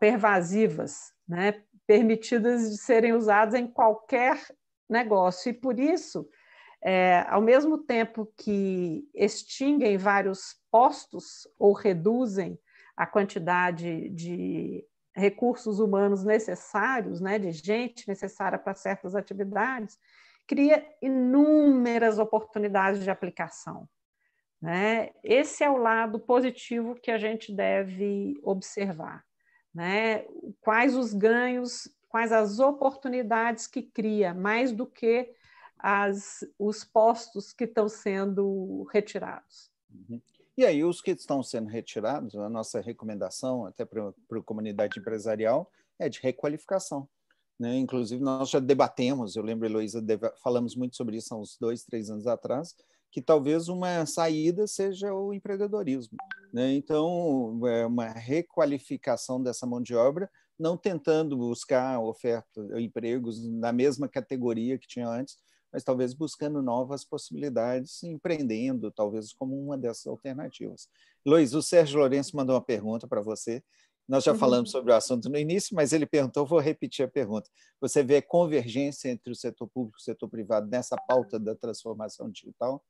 pervasivas, né? Permitidas de serem usadas em qualquer negócio. E por isso... ao mesmo tempo que extinguem vários postos ou reduzem a quantidade de recursos humanos necessários, né, de gente necessária para certas atividades, cria inúmeras oportunidades de aplicação, né? Esse é o lado positivo que a gente deve observar, né? Quais os ganhos, quais as oportunidades que cria, mais do que os postos que estão sendo retirados. E aí, os que estão sendo retirados, a nossa recomendação até para a comunidade empresarial é de requalificação, né? Inclusive, nós já debatemos, eu lembro, Heloísa, falamos muito sobre isso há uns 2, 3 anos atrás, que talvez uma saída seja o empreendedorismo, né? Então, é uma requalificação dessa mão de obra, não tentando buscar ofertas, empregos na mesma categoria que tinha antes, mas talvez buscando novas possibilidades, empreendendo, talvez como uma dessas alternativas. Luiz, o Sérgio Lourenço mandou uma pergunta para você, Nós já falamos sobre o assunto no início, mas ele perguntou, vou repetir a pergunta. Você vê convergência entre o setor público e o setor privado nessa pauta da transformação digital?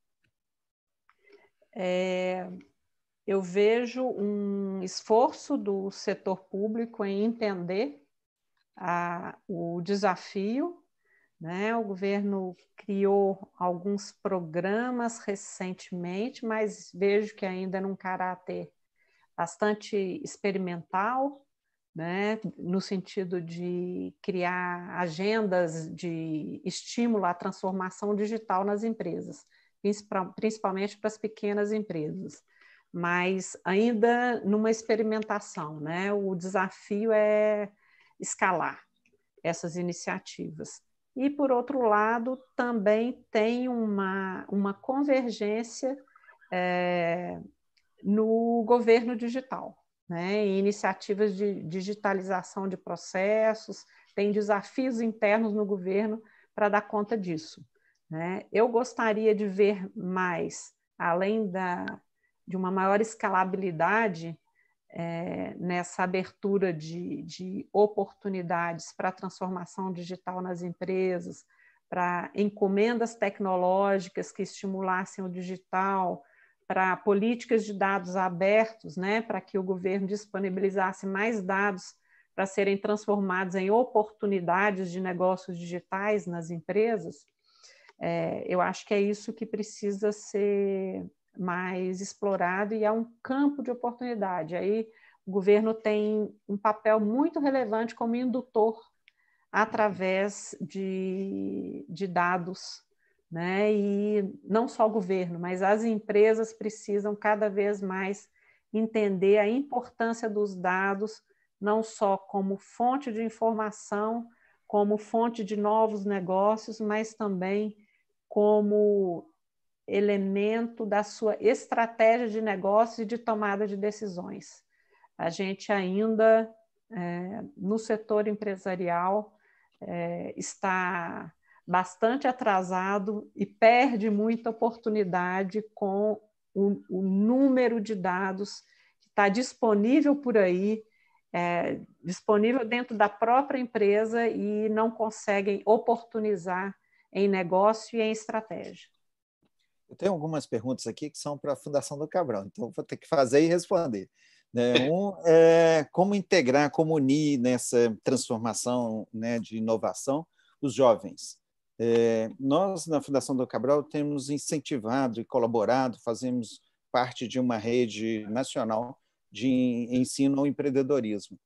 Eu vejo um esforço do setor público em entender o desafio, né? O governo criou alguns programas recentemente, mas vejo que ainda num caráter bastante experimental, né? No sentido de criar agendas de estímulo à transformação digital nas empresas, principalmente para as pequenas empresas, mas ainda numa experimentação, né? O desafio é escalar essas iniciativas. E, por outro lado, também tem uma convergência no governo digital, né? Em iniciativas de digitalização de processos, tem desafios internos no governo para dar conta disso, né? Eu gostaria de ver mais, além de uma maior escalabilidade nessa abertura de oportunidades para a transformação digital nas empresas, para encomendas tecnológicas que estimulassem o digital, para políticas de dados abertos, né, para que o governo disponibilizasse mais dados para serem transformados em oportunidades de negócios digitais nas empresas. Eu acho que é isso que precisa ser mais explorado e é um campo de oportunidade. Aí o governo tem um papel muito relevante como indutor através de dados, né? E não só o governo, mas as empresas precisam cada vez mais entender a importância dos dados, não só como fonte de informação, como fonte de novos negócios, mas também como elemento da sua estratégia de negócio e de tomada de decisões. A gente ainda, no setor empresarial, está bastante atrasado e perde muita oportunidade com o número de dados que está disponível por aí, disponível dentro da própria empresa e não conseguem oportunizar em negócio e em estratégia. Eu tenho algumas perguntas aqui que são para a Fundação Dom Cabral, então vou ter que fazer e responder. Como integrar, como unir nessa transformação, né, de inovação os jovens? Nós, na Fundação Dom Cabral, temos incentivado e colaborado, fazemos parte de uma rede nacional de ensino ao empreendedorismo.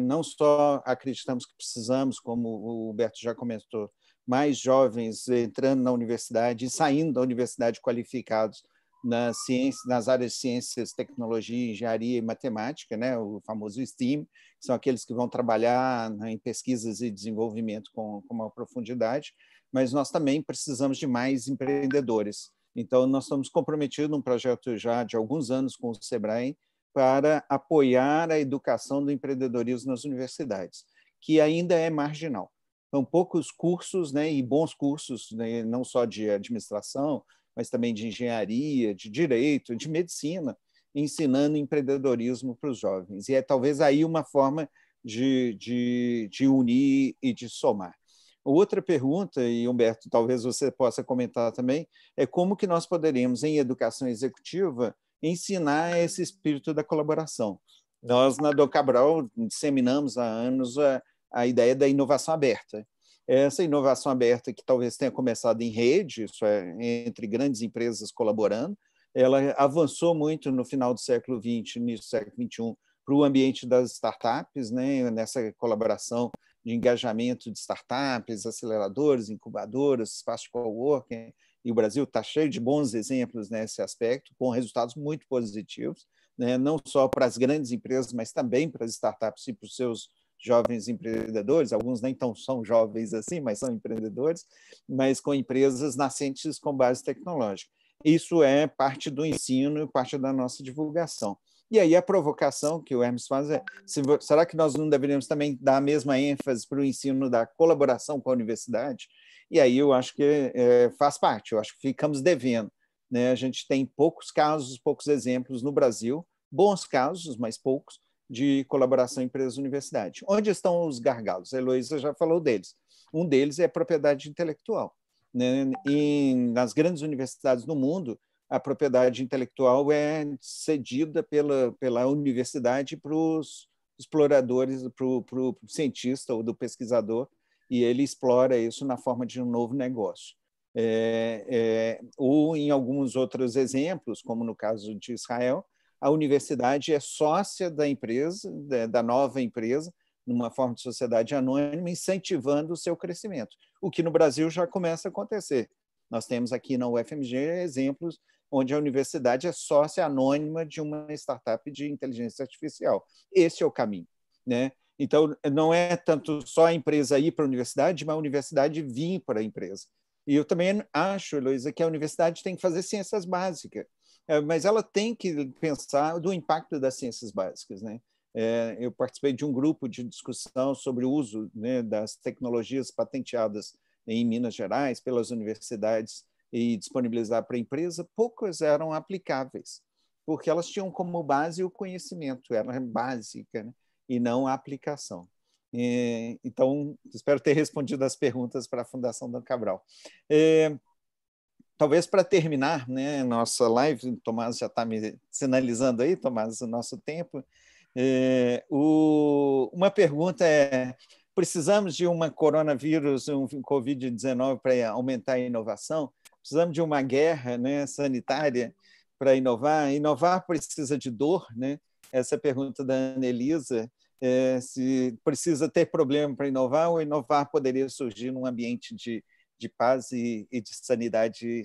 Não só acreditamos que precisamos, como o Humberto já comentou, mais jovens entrando na universidade e saindo da universidade qualificados nas áreas de ciências, tecnologia, engenharia e matemática, né? O famoso STEAM, que são aqueles que vão trabalhar em pesquisas e desenvolvimento com uma profundidade, mas nós também precisamos de mais empreendedores. Então, nós estamos comprometidos num projeto já de alguns anos com o SEBRAE para apoiar a educação do empreendedorismo nas universidades, que ainda é marginal. São poucos cursos, né, e bons cursos, né, não só de administração, mas também de engenharia, de direito, de medicina, ensinando empreendedorismo para os jovens. E é talvez aí uma forma de unir e de somar. Outra pergunta, e Humberto, talvez você possa comentar também, é como que nós poderemos, em educação executiva, ensinar esse espírito da colaboração. Nós, na Dom Cabral, disseminamos há anos a ideia da inovação aberta. Essa inovação aberta, que talvez tenha começado em rede, isso é, entre grandes empresas colaborando, ela avançou muito no final do século XX, início do século XXI, para o ambiente das startups, né? Nessa colaboração de engajamento de startups, aceleradores, incubadoras, espaço de coworking, e o Brasil está cheio de bons exemplos nesse aspecto, com resultados muito positivos, né? Não só para as grandes empresas, mas também para as startups e para os seus jovens empreendedores, alguns nem tão são jovens assim, mas são empreendedores, mas com empresas nascentes com base tecnológica. Isso é parte do ensino, parte da nossa divulgação. E aí a provocação que o Hermes faz é, será que nós não deveríamos também dar a mesma ênfase para o ensino da colaboração com a universidade? E aí eu acho que faz parte, eu acho que ficamos devendo, né? A gente tem poucos casos, poucos exemplos no Brasil, bons casos, mas poucos, de colaboração empresa-universidade. Onde estão os gargalos? A Heloísa já falou deles. Um deles é a propriedade intelectual. Né? E nas grandes universidades do mundo, a propriedade intelectual é cedida pela universidade para os exploradores, para o cientista ou do pesquisador, e ele explora isso na forma de um novo negócio. Ou em alguns outros exemplos, como no caso de Israel, a universidade é sócia da empresa, da nova empresa, numa forma de sociedade anônima, incentivando o seu crescimento, o que no Brasil já começa a acontecer. Nós temos aqui na UFMG exemplos onde a universidade é sócia anônima de uma startup de inteligência artificial. Esse é o caminho, né? Então, não é tanto só a empresa ir para a universidade, mas a universidade vir para a empresa. E eu também acho, Heloísa, que a universidade tem que fazer ciências básicas, mas ela tem que pensar do impacto das ciências básicas, né? Eu participei de um grupo de discussão sobre o uso, né, das tecnologias patenteadas em Minas Gerais pelas universidades e disponibilizar para a empresa. Poucas eram aplicáveis, porque elas tinham como base o conhecimento, era básica, né, e não a aplicação. Então, espero ter respondido as perguntas para a Fundação Dom Cabral. Talvez para terminar, né, nossa live, o Thomaz já está me sinalizando aí, Thomaz, o nosso tempo. Uma pergunta é: precisamos de uma coronavírus, um COVID-19 para aumentar a inovação? Precisamos de uma guerra, né, sanitária para inovar? Inovar precisa de dor, né? Essa pergunta da Ana Elisa, se precisa ter problema para inovar, ou inovar poderia surgir num ambiente de paz e de sanidade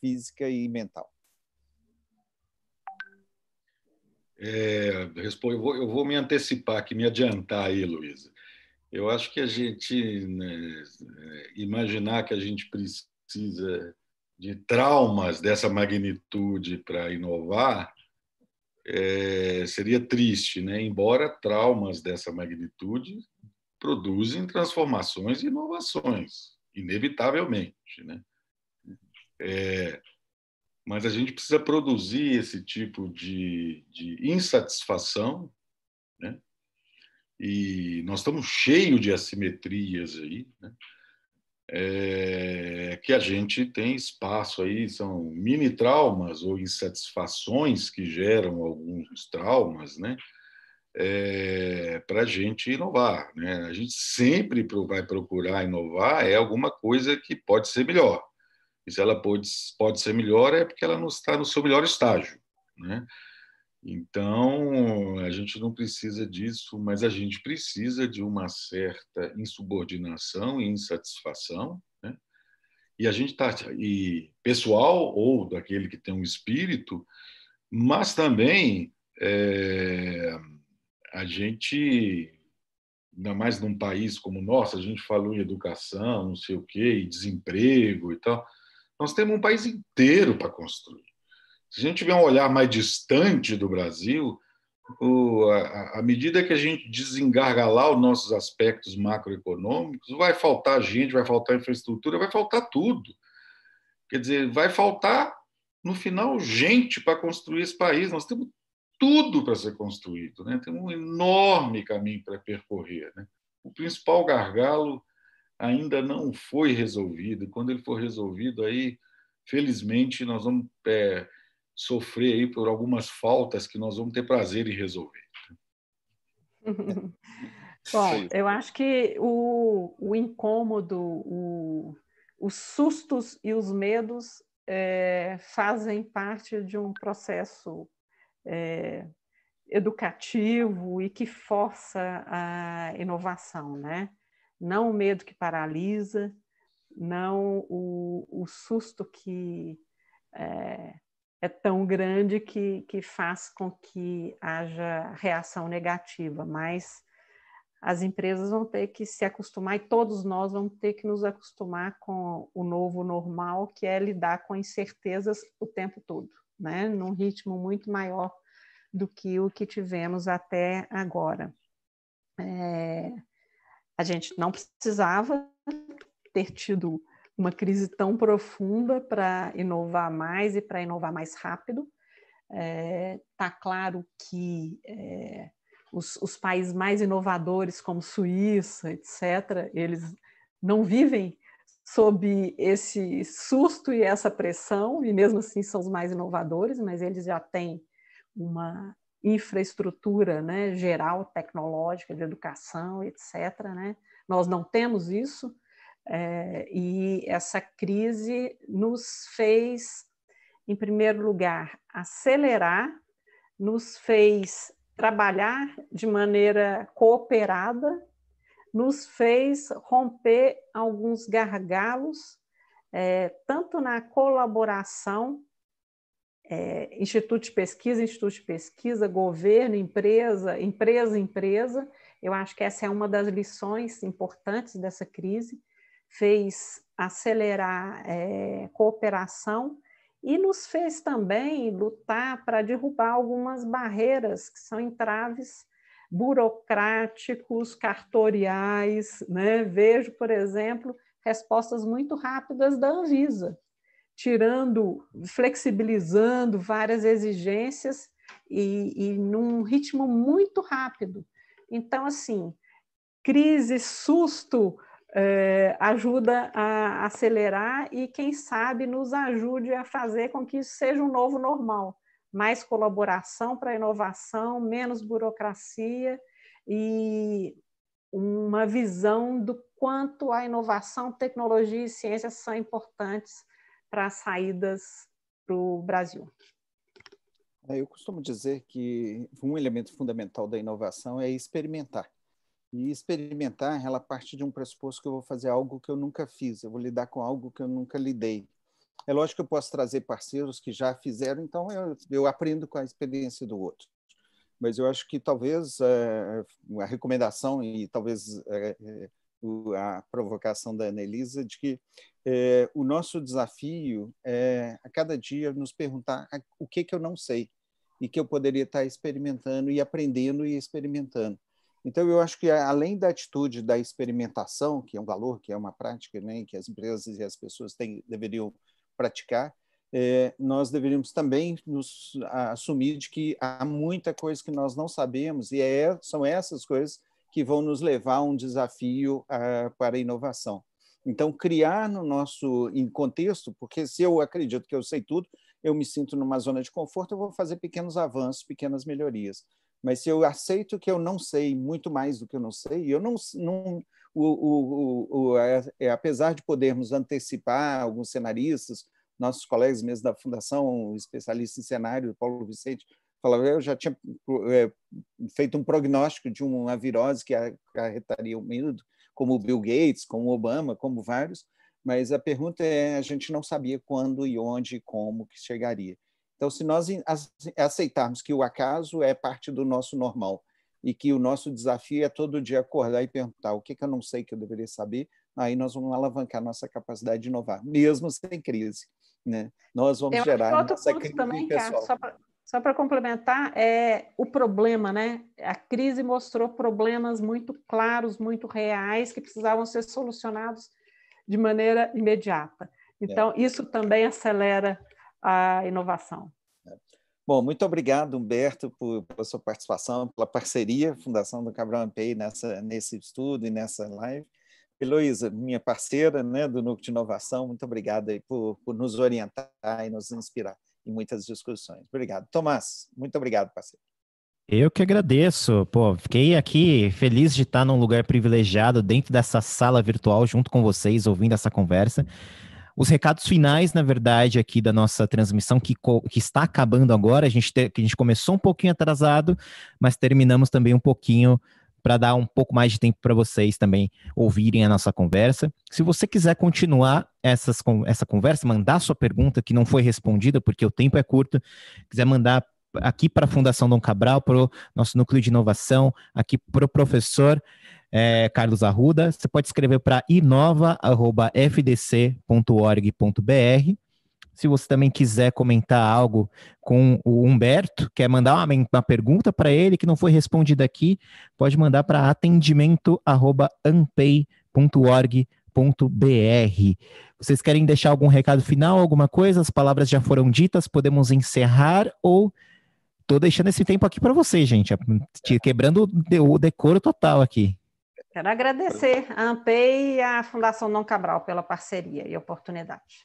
física e mental? Eu vou me antecipar aqui, me adiantar aí, Luísa. Eu acho que a gente, né, imaginar que a gente precisa de traumas dessa magnitude para inovar seria triste, né? Embora traumas dessa magnitude produzem transformações e inovações, inevitavelmente, né? Mas a gente precisa produzir esse tipo de insatisfação, né? E nós estamos cheios de assimetrias aí, né? Que a gente tem espaço aí, são mini traumas ou insatisfações que geram alguns traumas, né? Para a gente inovar, né? A gente sempre vai procurar inovar alguma coisa que pode ser melhor. E se ela pode ser melhor, é porque ela não está no seu melhor estágio, né? Então, a gente não precisa disso, mas a gente precisa de uma certa insubordinação e insatisfação, né? E a gente está pessoal ou daquele que tem um espírito, mas também a gente, ainda mais num país como o nosso, a gente falou em educação, não sei o quê, e desemprego e tal. Nós temos um país inteiro para construir. Se a gente tiver um olhar mais distante do Brasil, à medida que a gente desengargalar os nossos aspectos macroeconômicos, vai faltar gente, vai faltar infraestrutura, vai faltar tudo. Quer dizer, vai faltar, no final, gente para construir esse país. Nós temos tudo para ser construído, né? Tem um enorme caminho para percorrer, né? O principal gargalo ainda não foi resolvido. Quando ele for resolvido, aí, felizmente, nós vamos sofrer aí por algumas faltas que nós vamos ter prazer em resolver. Bom, eu acho que o incômodo, os sustos e os medos fazem parte de um processo educativo e que força a inovação, né? Não o medo que paralisa, não o susto que é tão grande que faz com que haja reação negativa, mas as empresas vão ter que se acostumar, e todos nós vamos ter que nos acostumar com o novo normal, que é lidar com incertezas o tempo todo, né? Num ritmo muito maior do que o que tivemos até agora. A gente não precisava ter tido uma crise tão profunda para inovar mais e para inovar mais rápido. Está claro que os países mais inovadores, como Suíça, etc., eles não vivem sob esse susto e essa pressão, e mesmo assim são os mais inovadores, mas eles já têm uma infraestrutura, né, geral, tecnológica, de educação, etc., né? Nós não temos isso, e essa crise nos fez, em primeiro lugar, acelerar, nos fez trabalhar de maneira cooperada, nos fez romper alguns gargalos, tanto na colaboração, instituto de pesquisa, governo, empresa, empresa. Eu acho que essa é uma das lições importantes dessa crise, fez acelerar cooperação e nos fez também lutar para derrubar algumas barreiras que são entraves burocráticos, cartoriais, né? Vejo, por exemplo, respostas muito rápidas da Anvisa, tirando, flexibilizando várias exigências e num ritmo muito rápido. Então, assim, crise, susto, ajuda a acelerar e, quem sabe, nos ajude a fazer com que isso seja um novo normal. Mais colaboração para a inovação, menos burocracia e uma visão do quanto a inovação, tecnologia e ciência são importantes para as saídas para o Brasil. Eu costumo dizer que um elemento fundamental da inovação é experimentar. E experimentar, ela parte de um pressuposto que eu vou fazer algo que eu nunca fiz, eu vou lidar com algo que eu nunca lidei. É lógico que eu posso trazer parceiros que já fizeram, então eu aprendo com a experiência do outro. Mas eu acho que talvez a recomendação e talvez a provocação da Anelisa de que o nosso desafio é a cada dia nos perguntar o que eu não sei e que eu poderia estar experimentando e aprendendo e experimentando. Então, eu acho que, além da atitude da experimentação, que é um valor, que é uma prática, né, que as empresas e as pessoas deveriam praticar, nós deveríamos também nos assumir de que há muita coisa que nós não sabemos, e são essas coisas que vão nos levar a um desafio para a inovação. Então, criar no nosso contexto, porque se eu acredito que eu sei tudo, eu me sinto numa zona de conforto, eu vou fazer pequenos avanços, pequenas melhorias. Mas se eu aceito que eu não sei muito mais do que eu não sei, eu apesar de podermos antecipar alguns cenaristas, nossos colegas mesmo da Fundação, especialista em cenário, Paulo Vicente, falava, eu já tinha feito um prognóstico de uma virose que acarretaria o mundo, como o Bill Gates, como o Obama, como vários, mas a pergunta é, a gente não sabia quando e onde e como que chegaria. Então, se nós aceitarmos que o acaso é parte do nosso normal e que o nosso desafio é todo dia acordar e perguntar o que eu não sei que eu deveria saber, aí nós vamos alavancar nossa capacidade de inovar, mesmo sem crise, né? Nós vamos gerar outro nossa ponto crise também, pessoal. Cara, só para complementar, o problema, né? A crise mostrou problemas muito claros, muito reais, que precisavam ser solucionados de maneira imediata. Então, isso também acelera a inovação. Bom, muito obrigado, Humberto, pela sua participação, pela parceria, Fundação Dom Cabral ANPEI nesse estudo e nessa live. Heloísa, minha parceira, né, do Núcleo de Inovação, muito obrigado aí por nos orientar e nos inspirar em muitas discussões. Obrigado. Thomaz, muito obrigado, parceiro. Eu que agradeço, pô, fiquei aqui feliz de estar num lugar privilegiado dentro dessa sala virtual junto com vocês, ouvindo essa conversa. Os recados finais, na verdade, aqui da nossa transmissão, que está acabando agora, a gente começou um pouquinho atrasado, mas terminamos também um pouquinho para dar um pouco mais de tempo para vocês também ouvirem a nossa conversa. Se você quiser continuar essa conversa, mandar sua pergunta, que não foi respondida, porque o tempo é curto, quiser mandar aqui para a Fundação Dom Cabral, para o nosso Núcleo de Inovação, aqui para o professor Carlos Arruda, você pode escrever para inova@fdc.org.br. Se você também quiser comentar algo com o Humberto, quer mandar uma pergunta para ele que não foi respondida aqui, pode mandar para atendimento@anpei.org.br. www.movimento.br. Vocês querem deixar algum recado final, alguma coisa? As palavras já foram ditas, podemos encerrar ou... Estou deixando esse tempo aqui para vocês, gente, quebrando o decoro total aqui. Quero agradecer a ANPEI e a Fundação Dom Cabral pela parceria e oportunidade.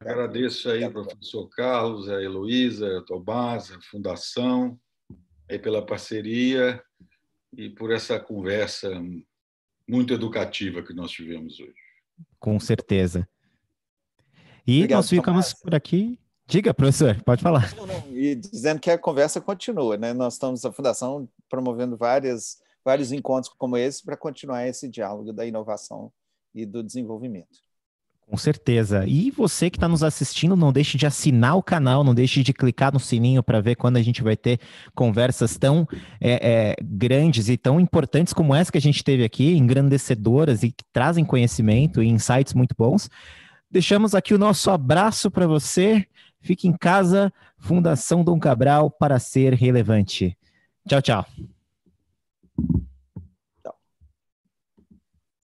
Agradeço aí ao professor Carlos, a Heloísa, a Thomaz, a Fundação, aí pela parceria e por essa conversa muito educativa que nós tivemos hoje. Com certeza. E obrigado, nós ficamos Thomaz. Por aqui. Diga, professor, pode falar. E dizendo que a conversa continua, né? Nós estamos, a Fundação, promovendo vários encontros como esse para continuar esse diálogo da inovação e do desenvolvimento. Com certeza. E você que está nos assistindo, não deixe de assinar o canal, não deixe de clicar no sininho para ver quando a gente vai ter conversas tão grandes e tão importantes como essa que a gente teve aqui, engrandecedoras e que trazem conhecimento e insights muito bons. Deixamos aqui o nosso abraço para você. Fique em casa, Fundação Dom Cabral, para ser relevante. Tchau, tchau.